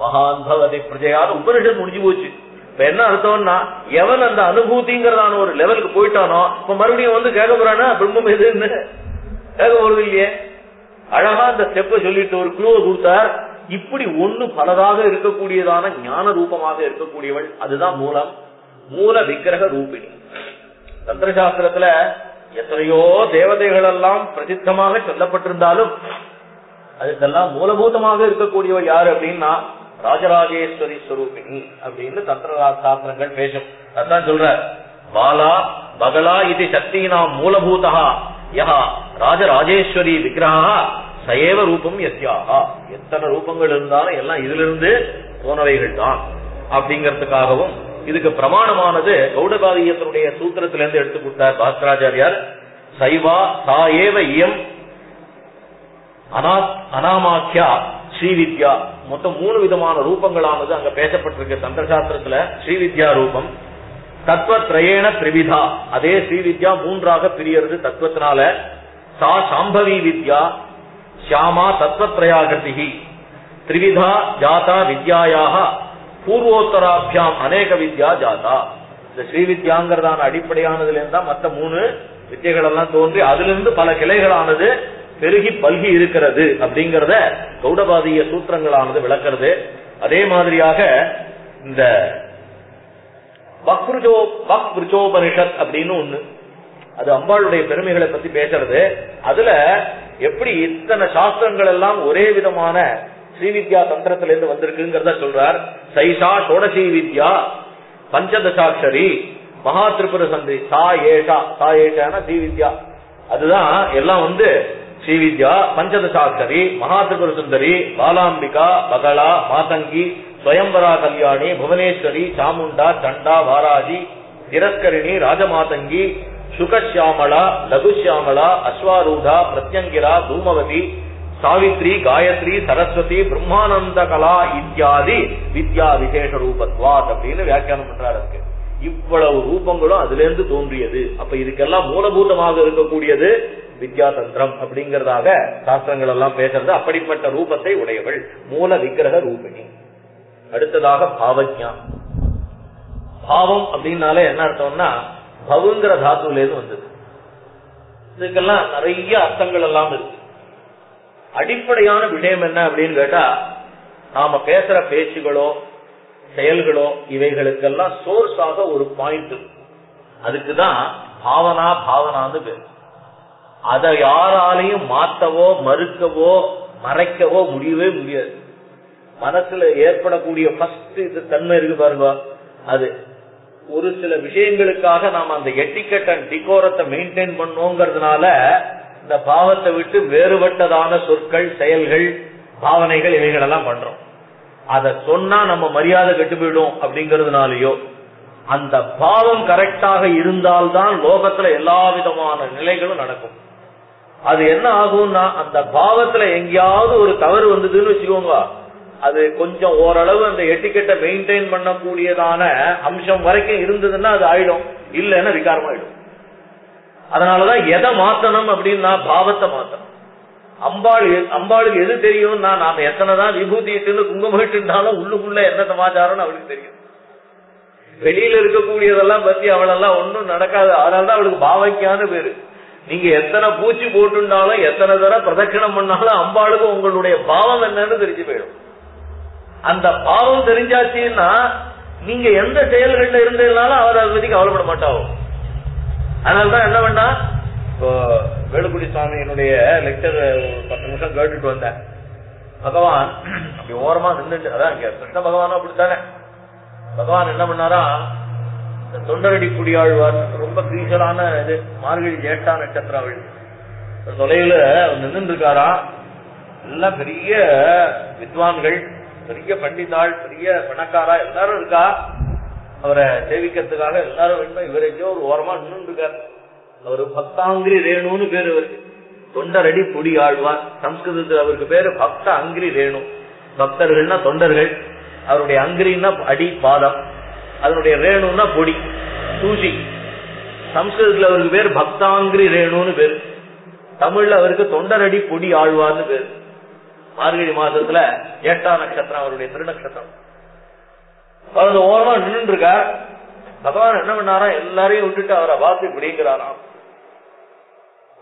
மகான் பவதி பிரஜையார் உபனிஷம் முடிஞ்சு போச்சு. இப்ப என்ன அர்த்தம்னா, எவன் அந்த அனுபூதிங்கிறதான ஒரு லெவலுக்கு போயிட்டானோ, இப்ப மறுபடியும் வந்து கேட்க போறானா பிரம்மம் எதுன்னு கேட்க போறது இல்லையே. அழகா அந்த ஸ்டெப்பை சொல்லிட்டு ஒரு க்ளூ கொடுத்தார். இப்படி ஒண்ணு பலதாக இருக்கக்கூடியதான ஞான ரூபமாக இருக்கக்கூடியவள், அதுதான் மூலம். மூல விக்கிரக ரூபிணி. தந்திரசாஸ்திரத்துல எத்தனையோ தேவதைகள் எல்லாம் பிரசித்தமாக சொல்லப்பட்டிருந்தாலும், அதுக்கெல்லாம் மூலபூதமாக இருக்கக்கூடியவர் யாரு அப்படின்னா, ராஜராஜேஸ்வரி ஸ்வரூபிணி அப்படின்னு தந்திரசாஸ்திரங்கள் பேசும். அதான் சொல்ற, பாலா பகலா இது சக்தினாம் மூலபூதா யா ராஜராஜேஸ்வரி விக்கிரகா சயேவ ரூபம் யத்யாஹா. எத்தனை ரூபங்கள் இருந்தாலும் எல்லாம் இதிலிருந்து போனவைகள் தான் அப்படிங்கிறதுக்காகவும். இதுக்கு பிரமாணமானது கௌடபாதியத்தினுடைய சூத்திரத்திலிருந்து எடுத்துக் கொடுத்தார் பாஸ்கராச்சாரியார். சைவா சாயேவ இயம் அனாமாக்கியா ஸ்ரீவித்யா. மொத்தம் 3 விதமான ரூபங்களானது அங்க பேசப்பட்டிருக்கு தந்திரசாஸ்திரத்துல. ஸ்ரீவித்யா ரூபம் தத்துவத்ரயேண திரிவிதா. அதே ஸ்ரீவித்யா 3ஆக பிரியறது தத்துவத்தினால. சா சாம்பவி வித்யா ஷியாமா தத்துவத்ரயாகிருதி திரிவிதா ஜாதா வித்யாயாக பூர்வோத்தராபியாம் அநேக வித்யா ஜாதா. இந்த ஸ்ரீவித்யாங்கிறதான அடிப்படையானதுல இருந்தா மற்ற 3 வித்யைகள் எல்லாம் தோன்றி அதிலிருந்து பல கிளைகளானது பெருகி பல்கி இருக்கிறது அப்படிங்கறத கௌடபாதிய சூத்திரங்களானது விளக்கிறது. அதே மாதிரியாக இந்த பக்ருஜோபனிஷத் அப்படின்னு ஒண்ணு, அது அம்பாளுடைய பெருமைகளை பத்தி பேசுறது. அதுல எப்படி இத்தனை சாஸ்திரங்கள் எல்லாம் ஒரே விதமான ஸ்ரீவித்யா தந்திரத்திலிருந்து வந்திருக்குங்கிறத சொல்றார். சைஷா ஷோடசி வித்யா பஞ்சதசாட்சரி மகா திரிபுர சந்தி சா ஏஷா. சா ஏஷான ஸ்ரீவித்யா, அதுதான் எல்லாம் வந்து ஸ்ரீவித்யா பஞ்சதசாட்சரி மகா திரிபுர சுந்தரி பாலாம்பிகா பகலா மாதங்கி ஸ்வயம்பரா கல்யாணி புவனேஸ்வரி சாமுண்டா சண்டா வாராஜி திரஸ்கரிணி ராஜமாதங்கி சுகசியாமளா லகுஷியாமளா அஸ்வாரூடா பிரத்யங்கிரா தூமவதி சாவித்ரி காயத்ரி சரஸ்வதி பிரம்மானந்த கலா இத்தியாதி வித்யா விசேஷ ரூபத்வாத் அப்படின்னு வியாக்கியானம் பண்றாரு. இவ்வளவு ரூபங்களும் அதுல இருந்து தோன்றியது. அப்ப இதுக்கெல்லாம் மூலபூதமாக இருக்கக்கூடியது வித்யா தந்திரம் அப்படிங்கறதாக சாஸ்திரங்கள் எல்லாம் பேசுறது. அப்படிப்பட்ட ரூபத்தை உடையவள் மூல விக்கிரக ரூபிணி. அடுத்ததாக பாவஜ்ஞா. பாவம் அப்படின்னாலே என்ன அர்த்தம்னா, பவுங்கிற தாத்துல இருந்து வந்தது. இதுக்கெல்லாம் நிறைய அர்த்தங்கள் எல்லாம் இருக்கு. அடிப்படையான விஷயம் என்ன அப்படின்னு கேட்டா, நாம பேசுற பேச்சுகளோ செயல்களோ இவைகளுக்கெல்லாம் சோர்ஸ் ஆக ஒரு பாயிண்ட். அதுக்குதான் பாவனா பாவனான்னு பேர். அதை யாராலையும் மாத்தவோ மறுக்கவோ மறைக்கவோ முடியவே முடியாது. மனசுல ஏற்படக்கூடிய ஃபர்ஸ்ட் இது தன்மை இருக்கு பாருங்க. அது ஒரு சில விஷயங்களுக்காக நாம அந்த எட்டிக்கெட் அண்ட் டிகோரத்தை மெயின்டைன் பண்ணோங்கிறதுனால இந்த பாவத்தை விட்டு வேறுபட்டதான சொற்கள், செயல்கள், பாவனைகள் இவைகள் எல்லாம் பண்றோம். அதை சொன்னா நம்ம மரியாதை கெட்டு போயிடும் அப்படிங்கறதுனாலயோ அந்த பாவம் கரெக்டாக இருந்தால்தான் லோகத்துல எல்லா விதமான நிலைகளும் நடக்கும். அது என்ன ஆகும்னா அந்த பாவத்துல எங்கேயாவது ஒரு தவறு வந்ததுன்னு வச்சுக்கோங்க, அது கொஞ்சம் ஓரளவு அந்த எட்டிக்கெட்டை மெயின்டைன் பண்ணக்கூடியதான அம்சம் வரைக்கும் இருந்ததுன்னா அது ஆயிடும், இல்லைன்னா விகாரமாயிடும். அதனாலதான் எதை மாத்தணும் அப்படின்னா பாவத்தை மாத்தணும். அம்பாளுக்கு எது தெரியும்னா நாம எத்தனைதான் விபூதி இட்டு குங்குமம் இட்டுனாலும் உள்ளுக்குள்ள என்ன சமாச்சாரம்னு அவளுக்கு தெரியும். வெளியில இருக்கக்கூடியதெல்லாம் பத்தி அவளெல்லாம் ஒன்னும் நடக்காது. அதனாலதான் அவளுக்கு பாவைக்கான பேரு. நீங்க எத்தனை பூச்சி போட்டுனாலும் எத்தனை தடவை பிரதட்சணம் பண்ணாலும் அம்பாளுக்கு உங்களுடைய பாவம் என்னன்னு தெரிஞ்சு போயிடும். அந்த பாவம் தெரிஞ்சாச்சுன்னா நீங்க எந்த செயல்கள்ல இருந்ததுனாலும் அவர் அதை பத்தி கவலைப்பட மாட்டாவும். அதனாலதான் என்ன பண்ணா, இப்போ வேலுக்குடி சுவாமியினுடைய லெக்சர் 10 நிமிஷம் கேட்டுட்டு வந்தேன். பகவான் அப்படி ஓரமா நின்று, அதான் கிருஷ்ண பகவானும் அப்படித்தானே, பகவான் என்ன பண்ணாரா, இந்த தொண்டரடி குடியாழ்வார் ரொம்ப கிரீசலான இது மார்கழி ஜேட்டா நட்சத்திராவள் தொலைவுல நின்று இருக்காரா. எல்லாம் பெரிய வித்வான்கள், பெரிய பண்டிதாள், பெரிய பணக்காரா எல்லாரும் இருக்கா. அவரை சேவிக்கிறதுக்காக எல்லாரும் வேணுமா, இவரைக்கே ஒரு ஓரமா நின்று இருக்காரு. அவரு பக்தாங்கிரி ரேணுன்னு பேரு அவருக்கு. தொண்டரடி பொடி ஆழ்வார் சம்ஸ்கிருதத்துல அவருக்கு பேரு பக்த அங்கிரி ரேணு. பக்தர்கள்னா தொண்டர்கள், அவருடைய அங்கிரின்னா அடி பாதம், அதனுடைய ரேணுன்னா பொடி தூசி. சம்ஸ்கிருதத்துல அவருக்கு பேரு பக்தாங்கிரி ரேணுன்னு பேரு. தமிழ்ல அவருக்கு தொண்டரடி பொடி ஆழ்வார்னு பேரு. மார்கழி மாசத்துல ஏட்டா நட்சத்திரம் அவருடைய திருநட்சத்திரம். அவர் ஓரமா நின்று இருக்கார். பகவான் என்ன பண்ணாரா, எல்லாரையும் விட்டுட்டு அவரை பார்த்து பிடிக்கிறாராம்.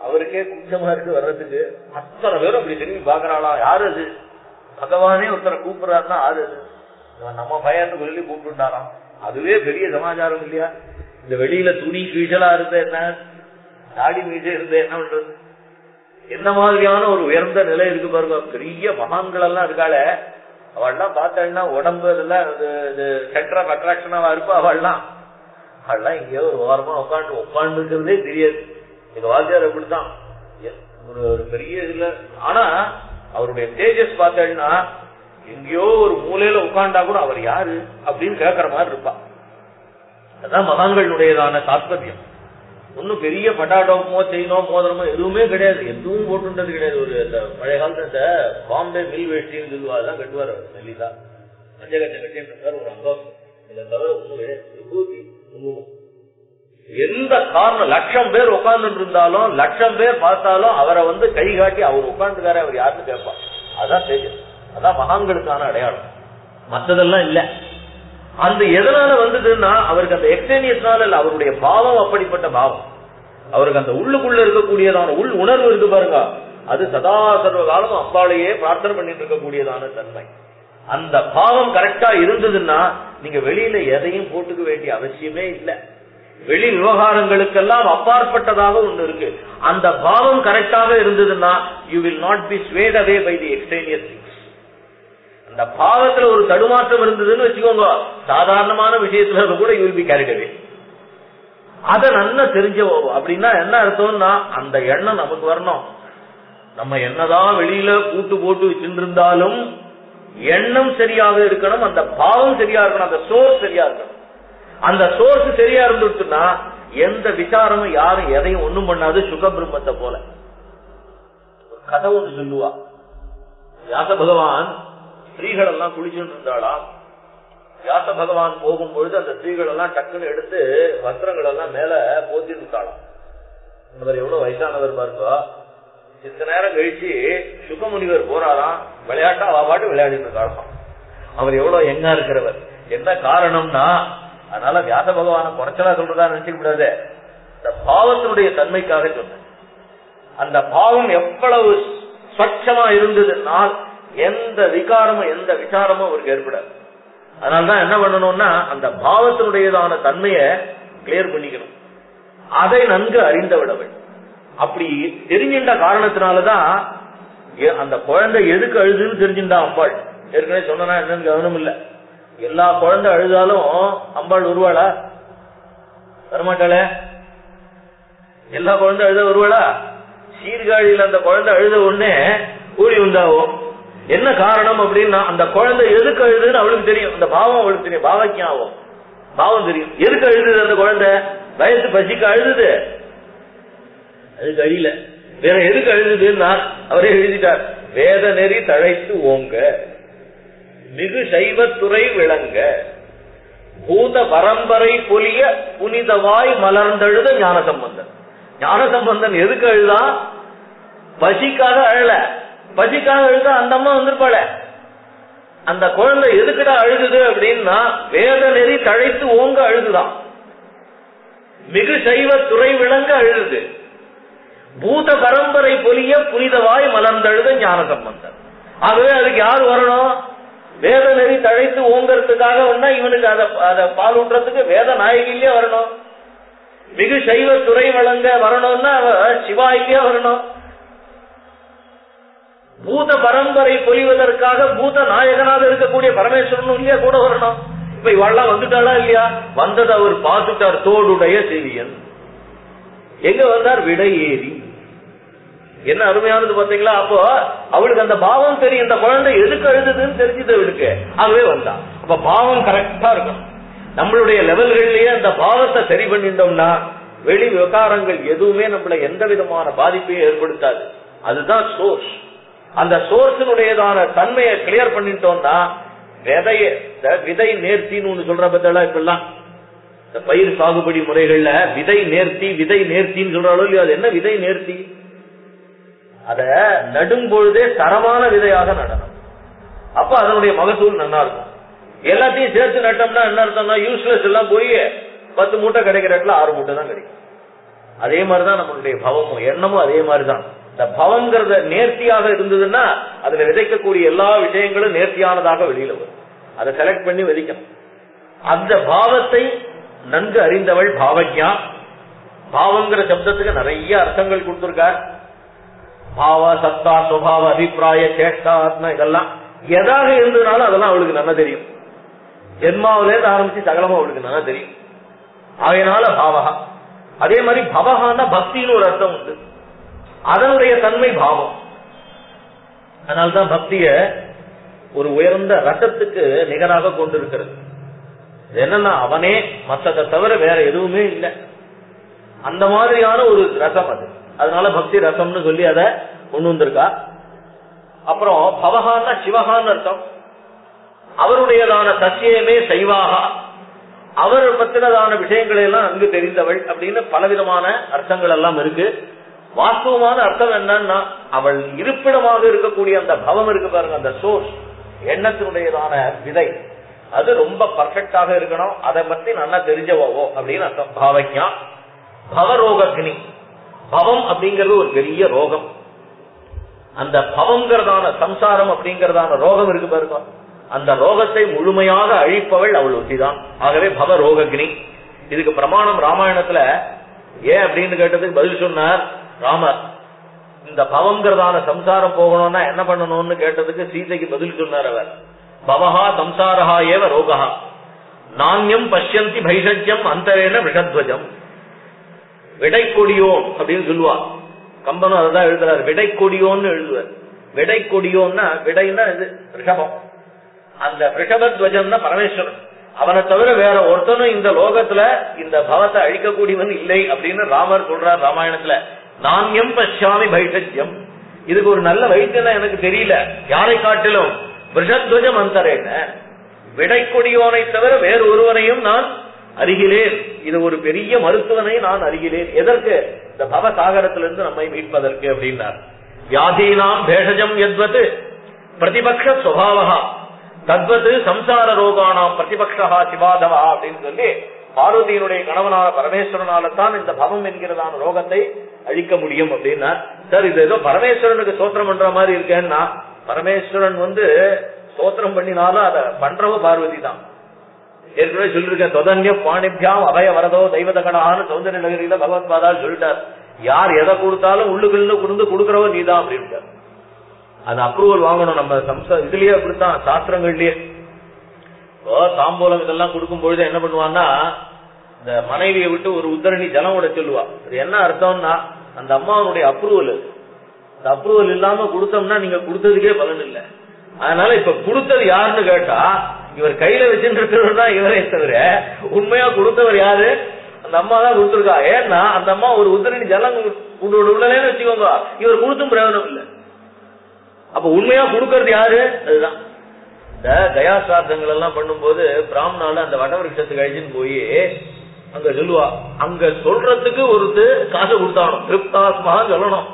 அவருக்கே குஞ்சமா இருக்கு வர்றதுக்கு. அத்தனை பேரும் அப்படி திரும்பி பாக்குறாளா, யாரு அது? பகவானே ஒருத்தரை கூப்பிடுறாருன்னா ஆறு நம்ம பையனுக்கு சொல்லி கூப்பிட்டுட்டாராம். அதுவே பெரிய சமாச்சாரம் இல்லையா? இந்த வெளியில துணி கீழலா இருந்த என்ன, தாடி மீச இருந்த என்ன பண்றது? என்ன மாதிரியான ஒரு உயர்ந்த நிலை இருக்கு பாருங்க. பெரிய மகான்கள் எல்லாம் இருக்காளே, அவள்லாம் பார்த்தா உடம்பு இதெல்லாம் சென்டர் ஆஃப் அட்ராக்ஷனாவா இருப்பா. அவள்லாம் இங்கே ஒரு ஓரமா உட்காந்து இருக்கிறதே தெரியாது. எங்க வாத்தியார் அப்படித்தான், ஒரு பெரிய இதுல. ஆனா அவருடைய தேஜஸ் பார்த்தா எங்கேயோ ஒரு மூலையில உட்காண்டா கூட அவர் யாரு அப்படின்னு கேட்கற மாதிரி இருப்பா. அதான் மகான்களுடையதான தாத்பரியம். ஒன்னும் பெரிய பட்டாட்டோமோ செய்யணோ மோதிரமோ எதுவுமே கிடையாது, எதுவும் போட்டுன்றது கிடையாது. ஒரு பழைய காலத்துல பாம்பே மில் வேஷ்டின்னு சொல்லுவாதான் கட்டுவார். நெல்லிதா ரஜகச்ச கட்டியும் கட்டுவார். ஒரு அங்கம் இதை தவிர ஒண்ணு எந்த காரணம், 1,00,000 பேர் உட்கார்ந்துட்டு இருந்தாலும் 1,00,000 பேர் பார்த்தாலும் அவரை வந்து கை காட்டி அவர் உட்கார்ந்துக்காரு, அவர் யாருன்னு கேட்பா. அதான் தேஜஸ், அதான் மகான்களுக்கான அடையாளம். மற்றதெல்லாம் இல்ல. அந்த எதனால வந்ததுன்னா அவருக்கு அந்த எக்ஸ்டேனியஸ்னால இல்ல, அவருடைய பாவம் அப்படிப்பட்ட பாவம். அவருக்கு அந்த உள்ளுக்குள்ள இருக்கக்கூடியதான உள் உணர்வு இருக்கு பாருங்க, அது சதா சர்வ காலம் அப்பாலேயே பிரார்த்தனை பண்ணிட்டு இருக்கக்கூடியதான தன்மை. அந்த பாவம் கரெக்டா இருந்ததுன்னா நீங்க வெளியில எதையும் போட்டுக்க வேண்டிய அவசியமே இல்லை. வெளி விவகாரங்களுக்கெல்லாம் அப்பாற்பட்டதாக ஒண்ணு இருக்கு. அந்த பாவம் கரெக்டாக இருந்ததுன்னா you will not be swayed away by the extraneous. அந்த பாவத்துல ஒரு தடுமாற்றம் இருந்ததுன்னு வச்சுக்கோங்க, சாதாரணமான விஷயத்துல கூட you will be carried away. அத நல்லா தெரிஞ்சவோ அப்படின்னா என்ன அர்த்தம்னா அந்த எண்ணம் நமக்கு வரணும். நம்ம என்னதான் வெளியில கூட்டு போட்டு வச்சுருந்தாலும் எண்ணம் சரியாக இருக்கணும், அந்த பாவம் சரியா இருக்கணும், அந்த சோர்ஸ் சரியா இருக்கணும். அந்த சோர்ஸ் சரியா இருந்துட்டுன்னா எந்த விசாரமும் யாரும் எதையும் ஒண்ணும் பண்ணாது. சுக பிரம்மத்தை போல கதை ஒன்று சொல்லுவா. யாச பகவான் ஸ்திரீகள் எல்லாம் குளிச்சுட்டு இருந்தாளா. வியாச பகவான் போகும்பொழுது அந்த ஸ்திரீகள் எல்லாம் டக்குன்னு எடுத்து வஸ்திரங்கள் எல்லாம் மேல போத்திட்டு இருந்தாலும் இவர் எவ்வளவு வயசானவர் பாருப்பா. இத்தனை நேரம் கழிச்சு சுகமுனிவர் போறாராம். விளையாட்டா வாட்டு விளையாடிட்டு இருக்காராம். அவர் எவ்வளவு எங்க இருக்கிறவர். என்ன காரணம்னா, அதனால வியாச பகவான குறைச்சலா சொல்றதா நினைச்சுக்க கூடாது. இந்த பாவத்தினுடைய தன்மைக்காக சொன்னேன். அந்த பாவம் எவ்வளவு ஸ்வச்சமா இருந்ததுனால் எந்த விகாரமும் எந்த விசாரமும் அவருக்கு ஏற்படாது. அதனால்தான் என்ன பண்ணணும்னா அந்த பாவத்தினுடையதான தன்மையை கிளியர் பண்ணிக்கணும். அதை நன்கு அறிந்த விடவை. அப்படி தெரிஞ்சின்ற காரணத்தினாலதான் அந்த குழந்தை எதுக்கு அழுதுன்னு தெரிஞ்சிருந்தா அம்பாள். ஏற்கனவே சொன்னனா என்னன்னு கவனம் இல்ல. எல்லா குழந்தை அழுதாலும் அம்பாள் வருவாளா? வரமாட்டாளே. எல்லா குழந்தை அழுத வருவாளா? சீர்காழியில் அந்த குழந்தை அழுத உடனே ஊறி உண்டாவோ என்ன காரணம் அப்படின்னா அந்த குழந்தை எதுக்கு அழுதுன்னு அவளுக்கு தெரியும். அந்த பாவம் அவளுக்கு தெரியும். பாவக்கியாவும் பாவம் தெரியும். எதுக்கு அழுது அந்த குழந்தை? வயசு பசிக்கு அழுது. அது கழியில வேற எதுக்கு அழுதுன்னா அவரே எழுதிட்டார். வேத நெறி தழைத்து ஓங்க மிகு சைவத்துறை விளங்க பூத பரம்பரை பொலிய புனிதவாய் மலர்ந்தழுத ஞானசம்பந்தன். ஞானசம்பந்தன் எதுக்கு அழுதா? பசிக்காக அழல. பசிக்காக அழுதா அந்த அம்மா வந்திருப்பாள. அந்த குழந்தை எதுக்குடா அழுகுது அப்படின்னா வேத நெறி தழைத்து ஓங்க அழுதுதான். மிகு சைவத்துறை விளங்க அழுது. பூத பரம்பரை பொலிய புனிதவாய் மலர்ந்தழுத ஞானசம்பந்தன். ஆகவே அதுக்கு யார் வரணும்? வேத நெறி தழைத்து ஓங்கறதுக்காக ஒன்னா இவனுக்கு அதை பாலூன்றதுக்கு வேத நாயகிலேயே வரணும். மிகு சைவ துறை வழங்க வரணும்னா சிவாயிலேயே வரணும். பூத பரம்பரை பொலிவதற்காக பூத நாயகனாக இருக்கக்கூடிய பரமேஸ்வரனுடைய கூட வரணும். இப்ப இவெல்லாம் வந்துட்டாளா இல்லையா? வந்தது அவர் பார்த்துட்டார். தோடுடைய செவியன் எங்க வந்தார்? விடை ஏறி. என்ன அருமையானது பாத்தீங்களா? அப்போ அவளுக்கு அந்த பாவம் தெரியும். இந்த குழந்தை எதுக்கு அழுதுன்னு தெரிஞ்சது அவளுக்கு. ஆகவே வந்தா அப்ப பாவம் கரெக்டா இருக்கும். நம்மளுடைய லெவல்கள்லயே அந்த பாவத்தை சரி பண்ணிட்டோம்னா வெளி விவகாரங்கள் எதுவுமே நம்மள எந்த விதமான பாதிப்பையும் ஏற்படுத்தாது. அதுதான் சோர்ஸ். அந்த சோர்ஸினுடையதான தன்மையை கிளியர் பண்ணிட்டோம்னா விதைய விதை நேர்த்தின்னு சொல்ற பத்தியெல்லாம் இப்பெல்லாம் இந்த பயிர் சாகுபடி முறைகள்ல விதை நேர்த்தி விதை நேர்த்தின்னு சொல்றாலும் இல்லையா? அது என்ன விதை நேர்த்தி? அத நடும்பொழுதே தரமான விதையாக நடணும். அப்ப அதனுடைய மகசூல் நல்லா இருக்கும். எல்லாத்தையும் சேர்த்து நட்டோம்னா என்ன அர்த்தம்னா யூஸ்லெஸ் எல்லாம் போய் 10 மூட்டை கிடைக்கிற இடத்துல 6 மூட்டை தான் கிடைக்கும். அதே மாதிரிதான் நம்மளுடைய பவமும் எண்ணமும் அதே மாதிரிதான். இந்த பவங்கிறத நேர்த்தியாக இருந்ததுன்னா அதுல விதைக்கக்கூடிய எல்லா விஷயங்களும் நேர்த்தியானதாக வெளியில வரும். அதை செலக்ட் பண்ணி விதைக்கணும். அந்த பாவத்தை நன்கு அறிந்தவள் பாவக்யா. பாவங்கிற சப்தத்துக்கு நிறைய அர்த்தங்கள் கொடுத்திருக்கார். பாவ சத்தா சுபாவ அபிப்பிராய சேஷ்டா ஆத்மா இதெல்லாம் எதாக இருந்ததுனாலும் அதெல்லாம் அவளுக்கு நல்லா தெரியும். ஜென்மாவிலேருந்து ஆரம்பிச்சு சகலமா அவளுக்கு நல்லா தெரியும். அதனால பாவகா. அதே மாதிரி பவகான பக்தின்னு ஒரு அர்த்தம் உண்டு. அதனுடைய தன்மை பாவம். அதனால்தான் பக்திய ஒரு உயர்ந்த ரசத்துக்கு நிகராக கொண்டிருக்கிறது. என்னன்னா அவனே மத்ததை தவிர வேற எதுவுமே இல்லை. அந்த மாதிரியான ஒரு ரசம் அது. அதனால பக்தி ரசம்னு சொல்லி அதை கொண்டு வந்திருக்கா. அப்புறம் பவகான்னா சிவகான்னு அர்த்தம். அவருடையதான சத்தியமே சைவாகா. அவர் பத்தினதான விஷயங்களை எல்லாம் அங்கு தெரிந்தவள் அப்படின்னு பலவிதமான அர்த்தங்கள் எல்லாம் இருக்கு. வாஸ்தவமான அர்த்தம் என்னன்னா அவள் இருப்பிடமாக இருக்கக்கூடிய அந்த பவம் இருக்கு பாருங்க. அந்த சோர்ஸ் எண்ணத்தினுடையதான விதை அது ரொம்ப பர்ஃபெக்டாக இருக்கணும். அதை பத்தி நல்லா தெரிஞ்சவாவோ அப்படின்னு அர்த்தம் பாவக்யா. பவ ரோகக்னி. பவம் அப்படிங்கிறது ஒரு பெரிய ரோகம். அந்த பவங்கிறதான சம்சாரம் அப்படிங்கறதான ரோகம் இருக்கு பாருங்க. அந்த ரோகத்தை முழுமையாக அழிப்பவள் அவள் ஒத்திதான். ஆகவே பவ ரோகக்னி. இதுக்கு பிரமாணம் ராமாயணத்துல ஏன் அப்படின்னு கேட்டதுக்கு பதில் சொன்னார் ராமர். இந்த பவங்கிறதான சம்சாரம் போகணும்னா என்ன பண்ணணும்னு கேட்டதுக்கு சீதைக்கு பதில் சொன்னார் அவர். பவஹா சம்சாரஹா ஏவ ரோகஹா நாண்யம் பஷ்யந்தி பைஷஜ்யம் அந்தரேன விஷத்வஜம். விடை கொடியோன் அப்படின்னு சொல்லுவார். கம்பனும் அதான் எழுதுறாரு. விடை கொடியோன்னு எழுதுவார். விடை கொடியோன்னா விடைன்னா இது ரிஷபம். அந்த ரிஷபத்வஜம்னா பரமேஸ்வரன். அவனை தவிர வேற ஒருத்தனும் இந்த லோகத்துல இந்த பவத்தை அழிக்கக்கூடியவன் இல்லை அப்படின்னு ராமர் சொல்றார் ராமாயணத்துல. நாண்யம் பஷ்யாமி பைஷஜ்யம். இதுக்கு ஒரு நல்ல வைத்தியம் எனக்கு தெரியல. யாரை காட்டிலும் விஷத்வஜம் அந்தரேன விடை கொடியோனை தவிர வேறு ஒருவனையும் நான் அருகிலேன். இது ஒரு பெரிய மருத்துவனை நான் அருகிலேன். எதற்கு? இந்த பவசாகரத்திலிருந்து நம்மை மீட்பதற்கு அப்படின்னார். வியாதீனாம் பேஷஜம் எத்வத் பிரதிபக்ஷ சுபாவஹா தத்வது சம்சார ரோகானாம் பிரதிபக்ஷஹா சிவாதவா அப்படின்னு சொல்லி பார்வதியினுடைய கணவனான பரமேஸ்வரனால தான் இந்த பவம் என்கிறதான ரோகத்தை அழிக்க முடியும் அப்படின்னார். சார் இது ஏதோ பரமேஸ்வரனுக்கு சோத்திரம் பண்ற மாதிரி இருக்கேன்னா பரமேஸ்வரன் சோத்திரம் பண்ணினாலும் அதை பண்றவ பார்வதி தான். ஏற்கனவே சொல்லிருக்கேன் தொதன்ய பாணிபியாம் அபய வரதோ தெய்வதகனான சௌந்தரிய நகரில பகவத்பாதால் சொல்லிட்டார். யார் எதை கொடுத்தாலும் உள்ளுக்குள்ள குடுந்து கொடுக்கிறவ நீதான் அப்படின்ட்டார். அது அப்ரூவல் வாங்கணும். நம்ம இதுலயே அப்படித்தான் சாஸ்திரங்கள்லயே தாம்பூலம் இதெல்லாம் கொடுக்கும் பொழுது என்ன பண்ணுவான்னா இந்த மனைவியை விட்டு ஒரு உத்தரணி ஜலம் விட சொல்லுவா. என்ன அர்த்தம்னா அந்த அம்மாவுடைய அப்ரூவல், அந்த அப்ரூவல் இல்லாம கொடுத்தோம்னா நீங்க கொடுத்ததுக்கே பலன் இல்லை. அதனால இப்ப கொடுத்தது யாருன்னு கேட்டா இவர் கையில வச்சுட்டு இருக்கிறவர் தான் இவரே தவிர உண்மையா கொடுத்தவர் யாரு, அந்த அம்மா தான் கொடுத்துருக்கா. ஏன்னா அந்த அம்மா ஒரு உத்தரணி ஜலம் உள்ளேன்னு வச்சுக்கோங்க, இவர் கொடுத்தும் பிரயோஜனம் இல்லை. அப்ப உண்மையா கொடுக்கறது யாரு, அதுதான். இந்த தயா சார்த்தங்கள் எல்லாம் பண்ணும்போது பிராமணால அந்த வடவருஷத்துக்கு அழிச்சுன்னு போய் அங்க சொல்லுவா. அங்க சொல்றதுக்கு ஒரு காசு கொடுத்தானோ திருப்தாத்மா சொல்லணும்.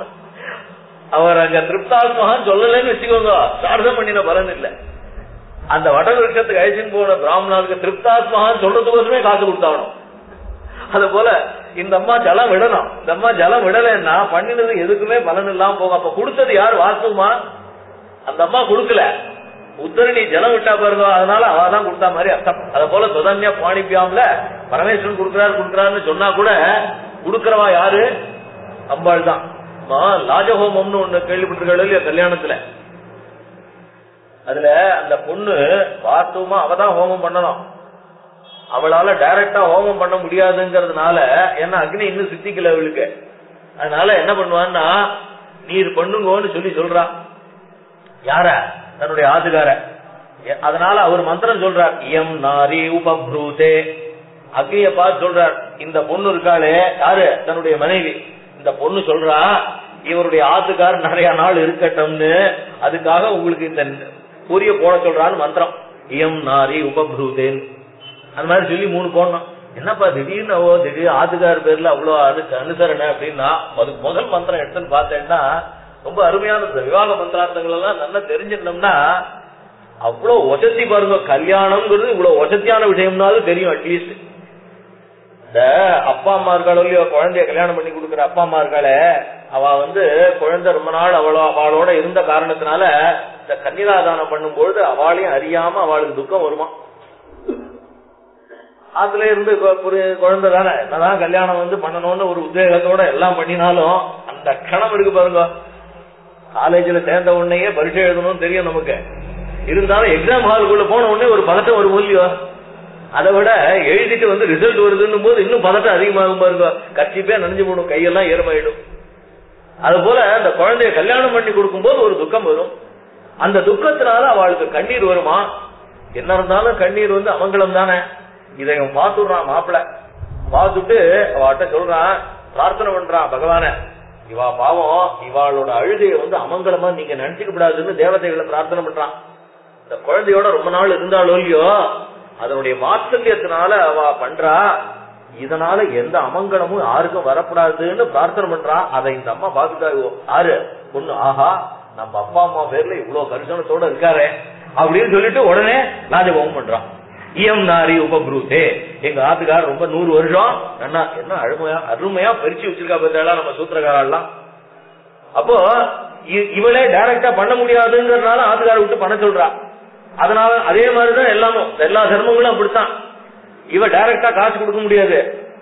அவர் அங்க திருப்தாத்மா சொல்லலன்னு வச்சுக்கோங்க, சார்தம் பண்ணின பலன் இல்லை. அந்த வடவருஷத்துக்கு அழிச்சுன்னு போன பிராமணாளுக்கு திருப்தாத்மா சொல்றதுக்கோசமே காசு கொடுத்தானோ. அது போல இந்த அம்மா ஜலம் விடணும், இந்த அம்மா ஜலம் விடலன்னா பண்ணினது எதுக்குமே பலன் இல்லாம போகும். அப்ப கொடுத்தது யாரு, வாசுமா அந்த அம்மா கொடுக்கல, உத்தரணி ஜலம் விட்டா பாருங்க, அதனால அவதான் கொடுத்தா மாதிரி அர்த்தம். அத போல சுதன்யா பாணிப்பியாமல பரமேஸ்வரன் கொடுக்கிறாருன்னு சொன்னா கூட கொடுக்கிறவா யாரு, அம்பாள் தான். லாஜஹோமம்னு ஒண்ணு கேள்விப்பட்டிருக்காள் இல்லையா கல்யாணத்துல, அதுல அந்த பொண்ணு வாசுமா அவதான் ஹோமம் பண்ணணும். அவளால டைரக்டா ஹோமம் பண்ண முடியாதுங்கிறதுனால, ஏன்னா அக்னி இன்னும் சித்திக்கல அவளுக்கு, அதனால என்ன பண்ணுவான்னா நீர் பண்ணுங்கன்னு சொல்லி சொல்றா. யார, தன்னுடைய ஆதுகார. அதனால அவர் மந்திரம் சொல்றார், எம் நாரி உபப்ரூதே. அக்னிய பார்த்து சொல்றார், இந்த பொண்ணு இருக்காளே யாரு, தன்னுடைய மனைவி, இந்த பொண்ணு சொல்றா இவருடைய ஆதுகார் நிறைய நாள் இருக்கட்டும்னு, அதுக்காக உங்களுக்கு இந்த பொரிய போட சொல்றான்னு மந்திரம், எம் நாரி உபப்ரூதேன். அந்த மாதிரி சொல்லி மூணு போடணும். என்னப்பா திடீர்னு திடீர் ஆதுகார் பேர்ல அவ்வளவு அனுசரணை அப்படின்னா, அதுக்கு முதல் மந்திரம் எடுத்துன்னு பார்த்தேன்னா ரொம்ப அருமையானது. விவாக மந்திரார்த்தங்கள் எல்லாம் நல்லா தெரிஞ்சிருந்தோம்னா அவ்வளவு வசதி பாருங்க. கல்யாணம்ங்கிறது இவ்வளவு வசதியான விஷயம்னாலும் தெரியும். அட்லீஸ்ட் இந்த அப்பா அம்மா இருக்காளோ, குழந்தைய கல்யாணம் பண்ணி கொடுக்குற அப்பா அம்மா இருக்காளே, அவ குழந்தை ரொம்ப நாள் அவளோட இருந்த காரணத்தினால இந்த கன்னிதாதானம் பண்ணும்பொழுது அவளையும் அறியாம அவளுக்கு துக்கம் வருமா. அதுல இருந்து ஒரு குழந்தை தானே, என்னதான் கல்யாணம் பண்ணணும்னு ஒரு உத்வேகத்தோட எல்லாம் பண்ணினாலும் அந்த கணம் இருக்கு பாருங்க. காலேஜ்ல சேர்ந்த உடனேயே பரீட்சை எழுதணும்னு தெரியும் நமக்கு, இருந்தாலும் எக்ஸாம் ஹாலுக்குள்ள போன உடனே ஒரு பதட்டம் ஒரு மூலியோ, அதை விட எழுதிட்டு ரிசல்ட் வருதுன்னு போது இன்னும் பதட்டம் அதிகமாகும் பாருங்க. கட்சிப்பே நனைஞ்சு போடும், கையெல்லாம் ஏறமாயிடும். அது போல அந்த குழந்தைய கல்யாணம் பண்ணி கொடுக்கும் போது ஒரு துக்கம் வரும். அந்த துக்கத்தினால அவளுக்கு கண்ணீர் வருமா. என்ன இருந்தாலும் கண்ணீர் அமங்கலம் தானே. இதை பாத்துடுறான் மாப்பிள்ள, பாத்துட்டு அவட்ட சொல்றான், பிரார்த்தனை பண்றான் பகவானே, இவா பாவம் இவாளோட அழுகையை அமங்கலமா நீங்க நினைச்சுக்க கூடாதுன்னு தேவதைகளை பிரார்த்தனை பண்றான். இந்த குழந்தையோட ரொம்ப நாள் இருந்தாலும் இல்லையோ, அதனுடைய வாத்சல்யத்தினால அவ பண்றா, இதனால எந்த அமங்கலமும் யாருக்கும் வரக்கூடாதுன்னு பிரார்த்தனை பண்றான். அதை இந்த அம்மா பாத்துட்டாங்க, யாரு பொண்ணு, ஆஹா நம்ம அப்பா அம்மா பேர்ல இவ்வளவு கரிசனத்தோட இருக்காரு அப்படின்னு சொல்லிட்டு உடனே ராஜபவம் பண்றான். இயம் நாரி உபபுரூதே, எங்க ஆத்துக்கார் ரொம்ப 100 வருஷம் அண்ணா என்ன அருமையா அருமையா பறிச்சு வச்சிருக்கா பத்தியாலாம் நம்ம சூத்திரக்காரெல்லாம். அப்போ இவளே டைரக்டா பண்ண முடியாதுங்கிறதுனால ஆத்துக்கார விட்டு பண்ண சொல்றா. அதனால அதே மாதிரிதான் எல்லாமும், எல்லா தர்மங்களும் அப்படித்தான். இவ டைரக்டா காசு கொடுக்க முடியாது,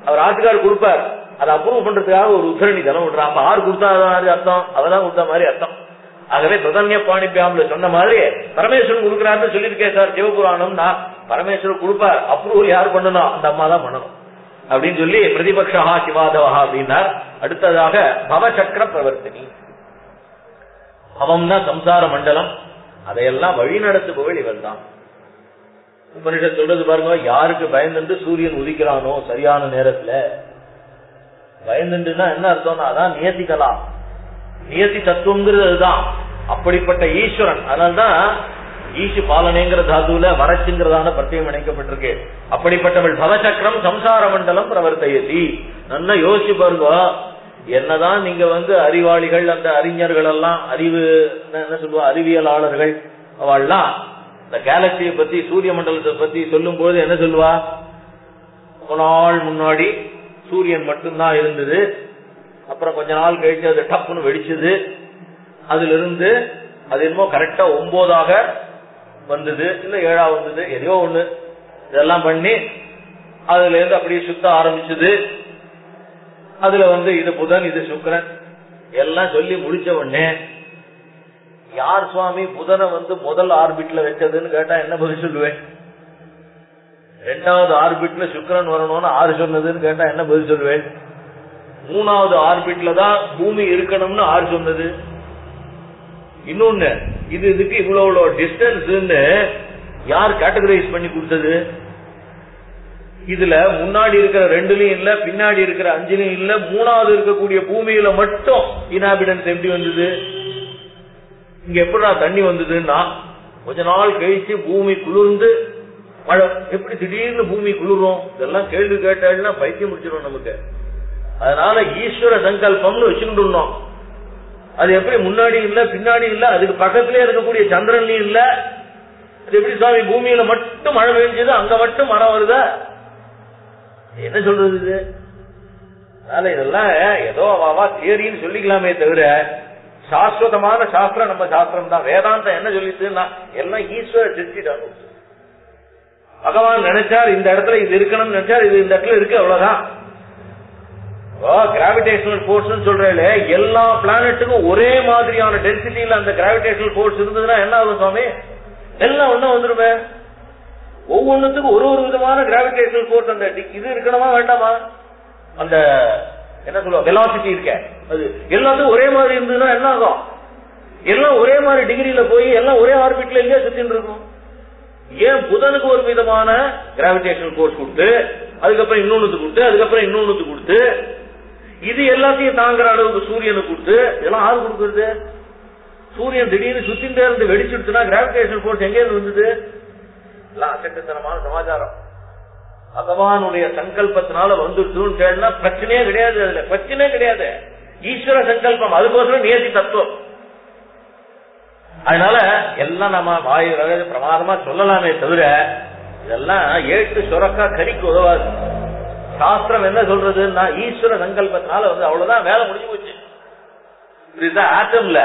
அவர் ஆத்துக்கார் கொடுப்பார். அதை அப்ரூவ் பண்றதுக்காக ஒரு உத்தரணி தரம் விடுறா. அப்ப ஆறு கொடுத்தா மாதிரி அர்த்தம், அதெல்லாம் கொடுத்த மாதிரி அர்த்தம். ஆகவே சுதன்ய பாணிப்பியாமல சொன்ன மாதிரி பரமேஸ்வரன் கொடுக்குறாருன்னு சொல்லியிருக்கேன் சார் சிவபுராணம்னா. பரமேஸ்வரர் கொடுப்பார், அப்ரூவல் யார் பண்ணணும், அந்த அம்மா தான் பண்ணணும் அப்படின்னு சொல்லி பிரதிபக்ஷா சிவாதவா அப்படின்னார். அடுத்ததாக பவசக்கர பிரவர்த்தினி. பவம்னா சம்சார மண்டலம், அதையெல்லாம் வழி நடத்துபவள் இவள் தான். உபனிஷத் சொல்றது பாருங்க, யாருக்கு பயந்துண்டு சூரியன் உதிக்கிறானோ சரியான நேரத்துல, பயந்துண்டுன்னா என்ன அர்த்தம்னா அதான் நியதிகளா, நியதி தத்துவங்கிறது அதுதான். அப்படிப்பட்ட ஈஸ்வரன், அதனால்தான் ஈசு பாலனைங்கிற தாதுல வரச்சுங்கிறதான பிரத்தியம் இணைக்கப்பட்டிருக்கு. அப்படிப்பட்டவள் பவசக்கரம் சம்சார மண்டலம் பிரவர்த்தி. நல்லா யோசிச்சு பாருங்க, என்னதான் நீங்க அறிவாளிகள், அந்த அறிஞர்கள் எல்லாம், என்ன சொல்லுவா அறிவியலாளர்கள் அவள்லாம் இந்த கேலக்சியை பத்தி சூரிய மண்டலத்தை பத்தி சொல்லும் போது என்ன சொல்லுவா, ஒரு நாள் முன்னாடி சூரியன் மட்டும்தான் இருந்தது, அப்புறம் கொஞ்ச நாள் கழிச்சு அது டப்புன்னு வெடிச்சது, அதுல இருந்து அது என்னமோ கரெக்டா 9ஆக வந்தது, இல்ல 7ஆ வந்தது, எதையோ ஒண்ணு இதெல்லாம் பண்ணி அதுல இருந்து அப்படியே சுத்த ஆரம்பிச்சது. அதுல இது புதன், இது சுக்கிரன் எல்லாம் சொல்லி முடிச்ச உடனே यार स्वामी बुधन मुदल आर्बिटल वेच्चदुन्नु केट्टा एन्न बदल सोल्लुवेन रेंडावदु आर्बिटल शुक्रन वरणुन्नु आर सोन्नदुन्नु केट्टा एन्न बदल सोल्लुवेन मूणावदु आर्बिटल தான் பூமி இருக்கணும்னு ஆர் சொன்னது இன்னொன்னு இது இதுக்கு இவ்வளவு டிஸ்டன்ஸ்னு யார் கேட்டகரைஸ் பண்ணி கொடுத்தது இதுல முன்னாடி இருக்கிற ரெண்டுலயும் இல்ல பின்னாடி இருக்கிற அஞ்சுலயும் இல்ல மூணாவது இருக்கக்கூடிய பூமியில மட்டும் இன்ஹாபிடன்ஸ் எப்படி வந்தது இங்க எப்படா தண்ணி வந்ததுன்னா கொஞ்ச நாள் கழிச்சு பூமி குளிர்ந்து மழை எப்படி திடீர்னு பூமி குளிரும் இதெல்லாம் கேள்வி கேட்டாள்னா பைத்தியம் முடிச்சிரும் நமக்கு அதனால ஈஸ்வர சங்கல்பம்னு வச்சுக்கிட்டுனோம் அது எப்படி முன்னாடி இல்ல பின்னாடி இல்ல அதுக்கு பக்கத்திலே இருக்கக்கூடிய சந்திரன்லயும் இல்ல அது எப்படி சாமி பூமியில மட்டும் மழை பெஞ்சது அங்க மட்டும் மழை வருதா என்ன சொல்றது இது அதனால இதெல்லாம் ஏதோ வாவா தியரின்னு சொல்லிக்கலாமே தவிர சாஸ்வதமான சாஸ்திரம் நம்ம சாஸ்திரம் தான் வேதாந்தம் என்ன சொல்லிட்டுன்னா எல்லாம் ஈஸ்வர திருஷ்டி தான் பகவான் நினைச்சார் இந்த இடத்துல இது இருக்கணும்னு நினைச்சார் இது இந்த இடத்துல இருக்கு அவ்வளவுதான் கிராவிடேஷனல் ஃபோர்ஸ் சொல்றே எல்லா பிளானட்டுக்கும் ஒரே மாதிரியான டென்சிட்டியில அந்த கிராவிடேஷனல் ஃபோர்ஸ் இருந்ததுன்னா என்ன ஆகும் சுவாமி எல்லாம் ஒண்ணு வந்துருமே ஒவ்வொன்றுத்துக்கும் ஒரு ஒரு விதமான கிராவிடேஷனல் ஃபோர்ஸ் அந்த இது இருக்கணுமா வேண்டாமா அந்த என்ன சொல்லுவோம் வெலாசிட்டி இருக்க அது எல்லாத்துக்கும் ஒரே மாதிரி இருந்ததுன்னா என்ன ஆகும் எல்லாம் ஒரே மாதிரி டிகிரியில போய் எல்லாம் ஒரே ஆர்பிட்ல இல்லையா சுத்தின்னு இருக்கும் ஏன் புதனுக்கு ஒரு விதமான கிராவிடேஷனல் ஃபோர்ஸ் கொடுத்து அதுக்கப்புறம் இன்னொன்னுக்கு கொடுத்து அதுக்கப்புறம் இன்னொன்னுக்கு கொடுத்து இது எல்லாத்தையும் தாங்குற அளவுக்கு சூரியனுக்கு கொடுத்து இதெல்லாம் ஆறு கொடுக்குறது சூரியன் திடீர்னு சுத்தின் இருந்து வெடிச்சுடுச்சுன்னா கிராவிடேஷன் ஃபோர்ஸ் எங்கே இருந்து வந்தது எல்லாம் அசட்டுத்தனமான சமாச்சாரம் பகவானுடைய சங்கல்பத்தினால வந்துடுச்சுன்னு கேட்டா பிரச்சனையே கிடையாது அதுல பிரச்சனையே கிடையாது ஈஸ்வர சங்கல்பம் அதுக்கோசரம் நியதி தத்துவம் அதனால எல்லாம் நம்ம வாயு பிரமாதமா சொல்லலாமே தவிர இதெல்லாம் ஏட்டு சொரக்கா கறிக்கு உதவாது சாஸ்திரம் என்ன சொல்றதுன்னா ஈஸ்வர சங்கல்பத்தினால வந்து அவ்வளவுதான் வேலை முடிஞ்சு போச்சு ஆட்டம்ல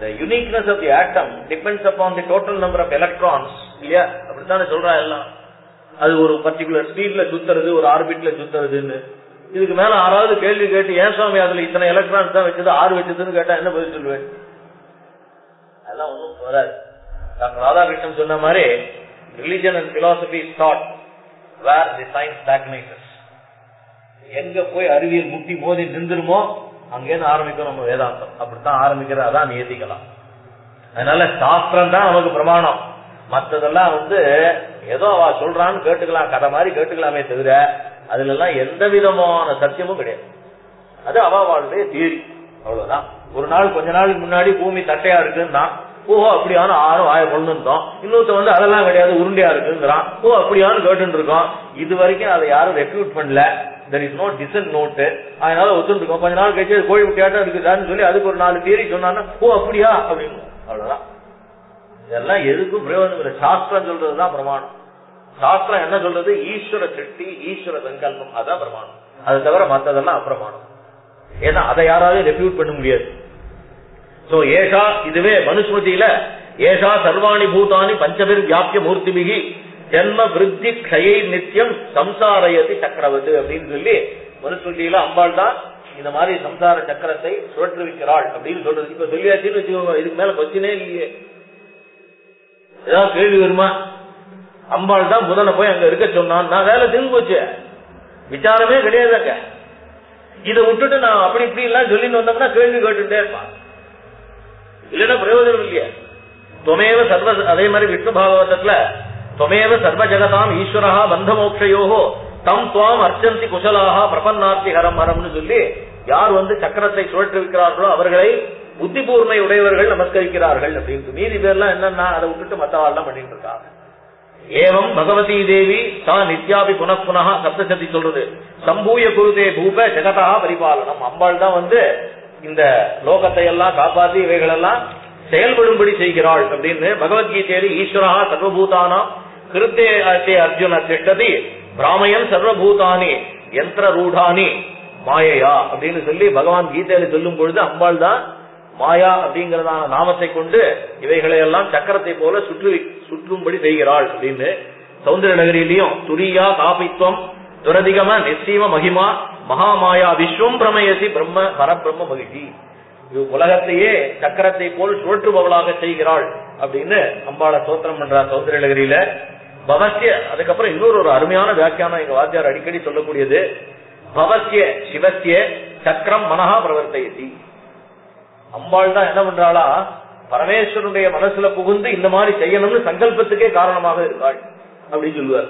the uniqueness of the atom depends upon the total number of electrons இல்லையா அப்படித்தானே சொல்றா எல்லாம் அது ஒரு பர்டிகுலர் ஸ்பீட்ல சுத்துறது ஒரு ஆர்பிட்ல சுத்துறதுன்னு இதுக்கு மேல ஆறாவது கேள்வி கேட்டு ஏன் சுவாமி அதுல இத்தனை எலக்ட்ரான்ஸ் தான் வச்சது ஆறு வச்சதுன்னு கேட்டா என்ன பதில் சொல்லுவேன் அதெல்லாம் ஒன்றும் வராது டாக்டர் ராதாகிருஷ்ணன் சொன்ன மாதிரி religion and philosophy is taught where the science stagnates எங்க போய் அறிவியல் முட்டி மோதி நின்றுமோ அங்கேன்னு ஆரம்பிக்கும் நம்ம வேதாந்தம் அப்படித்தான் ஆரம்பிக்கிறது அதான் நியதிக்கலாம் அதனால சாஸ்திரம் தான் நமக்கு பிரமாணம் மற்றதெல்லாம் வந்து ஏதோ அவ சொல்றான்னு கேட்டுக்கலாம் கதை மாதிரி கேட்டுக்கலாமே தவிர அதுல எல்லாம் எந்த விதமான சத்தியமும் கிடையாது அது அவளுடைய தியரி அவ்வளவுதான் ஒரு நாள் கொஞ்ச நாளுக்கு முன்னாடி பூமி தட்டையா இருக்குன்னா ஓஹோ அப்படியான ஆறும் ஆய கொண்டு இருந்தோம் இன்னொருத்த வந்து அதெல்லாம் கிடையாது உருண்டையா இருக்குங்கிறான் ஓ அப்படியானு கேட்டு இருக்கோம் இது வரைக்கும் அதை யாரும் ரெக்யூட் பண்ணல there is no dissent note அதனால ஒத்துருக்கோம் கொஞ்ச நாள் கழிச்சு கோழி முட்டையாட்டம் இருக்குதான்னு சொல்லி அதுக்கு ஒரு நாலு தியரி சொன்னான்னா ஓ அப்படியா அப்படின்னு அவ்வளவுதான் இதெல்லாம் எதுக்கும் பிரயோஜனம் இல்லை சாஸ்திரம் சொல்றதுதான் பிரமாணம் சாஸ்திரம் என்ன சொல்றது ஈஸ்வர சிருஷ்டி ஈஸ்வர சங்கல்பம் அதான் பிரமாணம் அது தவிர மற்றதெல்லாம் அப்பிரமாணம் ஏன்னா அதை யாராவது ரெஃப்யூட் பண்ண முடியாது சோ ஏஷா இதுவே மனுஸ்மிருதியில ஏஷா சர்வாணி பூதானி பஞ்சபீர் வியாபிய மூர்த்தி மிகி ஜென்ம விருத்தி க்ஷயை நித்தியம் சம்சாரயதி சக்கரவது அப்படின்னு சொல்லி மனுஸ்மிருதியில அம்பாள் தான் இந்த மாதிரி சம்சார சக்கரத்தை சுழற்றுவிக்கிறாள் அப்படின்னு சொல்றது இப்ப சொல்லியாச்சுன்னு வச்சுக்கோங்க இதுக்கு மேல கொஸ்டினே இல்லையே ஏதாவது கேள்வி வருமா அம்பாள் தான் புதனை போய் அங்க இருக்க சொன்னான் நான் வேலை தெரிஞ்சு போச்சு விசாரமே கிடையாதாங்க இதை விட்டுட்டு நான் அப்படி இப்படி எல்லாம் சொல்லிட்டு வந்தோம்னா கேள்வி கேட்டுட்டே இருப்பான் இல்லைன்னா பிரயோஜனம் இல்லையா தொமேவ சர்வ அதே மாதிரி விஷ்ணு பாகவதத்துல தொமேவ சர்வ ஜெகதாம் ஈஸ்வரா பந்த மோக்ஷயோஹோ தம் துவாம் அர்ச்சந்தி குசலாக பிரபன்னார்த்தி ஹரம் ஹரம்னு சொல்லி யார் வந்து சக்கரத்தை சுழற்றுவிக்கிறார்களோ அவர்களை புத்திபூர்மை உடையவர்கள் நமஸ்கரிக்கிறார்கள் அப்படின்னு மீதி பேர்லாம் என்னன்னா அதை விட்டுட்டு மத்தவாள்லாம் பண்ணிட்டு இருக்காங்க ஏவம் பகவதி தேவி தா நித்யாபி புனப்புனா சப்தசதி சொல்றது சம்பூய குருதே பூப ஜெகதா பரிபாலனம் அம்பாள் தான் வந்து இந்த லோகத்தை எல்லாம் காப்பாற்றி இவைகள் எல்லாம் செயல்படும்படி செய்கிறாள் அப்படின்னு பகவத்கீதையில ஈஸ்வரா சர்வபூதானா கிருத்தே அர்ஜுன திட்டதி பிராமயன் சர்வபூதானி யந்திர ரூடானி மாயையா அப்படின்னு சொல்லி பகவான் கீதையில சொல்லும் பொழுது அம்பாள் தான் மாயா அப்படிங்கறதான நாமத்தை கொண்டு இவைகளை எல்லாம் சக்கரத்தை போல சுற்றும்படி செய்கிறாள் அப்படின்னு சௌந்தரிய நகரிலையும் துரியா காபித்வம் துரதிகம நிச்சீம மகிமா மகாமாயா விஸ்வம் பிரமயசி பிரம்ம பரபிரம்ம மகிழ்ச்சி உலகத்தையே சக்கரத்தை போல் சுழற்றுபவளாக செய்கிறாள் அப்படின்னு அம்பாளை ஸ்தோத்திரம் பண்ற சௌந்தரலகிரியில பவசிய. அதுக்கப்புறம் இன்னொரு ஒரு அருமையான வியாக்கியானம் எங்க வாத்தியார் அடிக்கடி சொல்லக்கூடியது, பவசிய சிவசிய சக்கரம் மனஹா பிரவர்த்தி. அம்பாள் தான் என்ன பண்றாளா, பரமேஸ்வரனுடைய மனசுல புகுந்து இந்த மாதிரி செய்யணும்னு சங்கல்பத்துக்கே காரணமாக இருக்காள் அப்படின்னு சொல்லுவார்.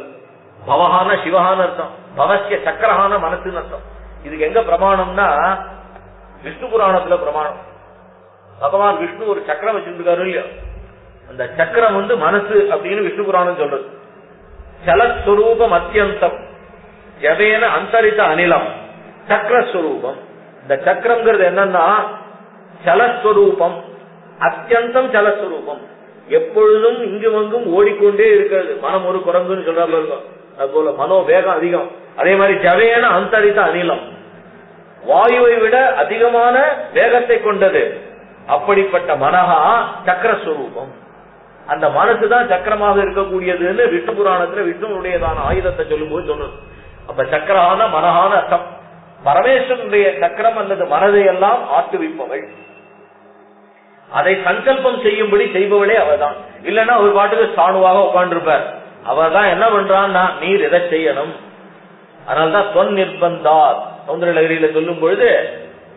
பவஹான சிவஹான அர்த்தம், பவசிய சக்கரஹான மனசுன்னு அர்த்தம். இதுக்கு எங்க பிரமாணம்னா விஷ்ணு புராணத்துல பிரமாணம். பகவான் விஷ்ணு ஒரு சக்கரம் வச்சிருக்காரு இல்லையா, அந்த சக்கரம் வந்து மனசு அப்படின்னு விஷ்ணு புராணம் சொல்றது. சலஸ்வரூபம் அத்தியந்தம் ஜவேன அந்தரித்த அனிலம் சக்கரஸ்வரூபம். இந்த சக்கரம்ங்கிறது என்னன்னா சலஸ்வரூபம், அத்தியந்தம் சலஸ்வரூபம், எப்பொழுதும் இங்கும் அங்கும் ஓடிக்கொண்டே இருக்கிறது. மனம் ஒரு குரங்குன்னு சொல்றாங்க இருக்கும், அது போல மனோ வேகம் அதிகம். அதே மாதிரி ஜவேன அந்தரித்த அனிலம், வாயுவை விட அதிகமான வேகத்தை கொண்டது. அப்படிப்பட்ட மனஹா சக்கரஸ்வரூபம். அந்த மனசுதான் சக்கரமாக இருக்கக்கூடியதுன்னு விஷ்ணு புராணத்துல விஷ்ணுனுடையதான ஆயுதத்தை சொல்லும் போது சொன்னது. அப்ப சக்கரான மனஹான அர்த்தம் பரமேஸ்வரனுடைய சக்கரம் அல்லது மனதை எல்லாம் ஆட்டுவிப்பவள், அதை சங்கல்பம் செய்யும்படி செய்பவளே அவதான். இல்லைன்னா ஒரு பாட்டுக்கு சாணுவாக உட்காண்டிருப்பார். அவதான் என்ன பண்றான், நீர் எதை செய்யணும். அதனால்தான் சொன் நிர்பந்தார் சௌந்தரலகிரியில சொல்லும் பொழுது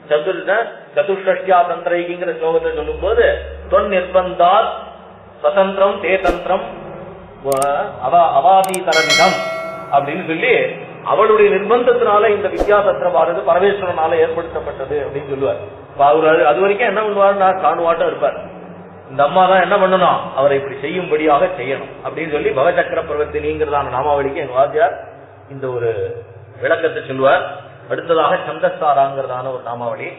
சதுஷ்டியா தந்திரிங்கிற ஸ்லோகத்தை சொல்லும் போது தொன் நிர்பந்தால் சுதந்திரம் தேதந்திரம் அவாதீதரமிடம் அப்படின்னு சொல்லி அவளுடைய நிர்பந்தத்தினால இந்த வித்யாசத்திரமானது பரமேஸ்வரனால ஏற்படுத்தப்பட்டது அப்படின்னு சொல்லுவார். அது வரைக்கும் என்ன பண்ணுவாருன்னா காணுவாட்டம் இருப்பார். இந்த அம்மா தான் என்ன பண்ணணும், அவரை இப்படி செய்யும்படியாக செய்யணும் அப்படின்னு சொல்லி பவசக்கர பிரவர்த்தினிங்கிறதான நாமாவளிக்கு எங்க வாத்தியார் இந்த ஒரு விளக்கத்தை சொல்லுவார். அடுத்ததாக சந்தஸ்தாராங்கிறதான ஒரு நாமாவளி.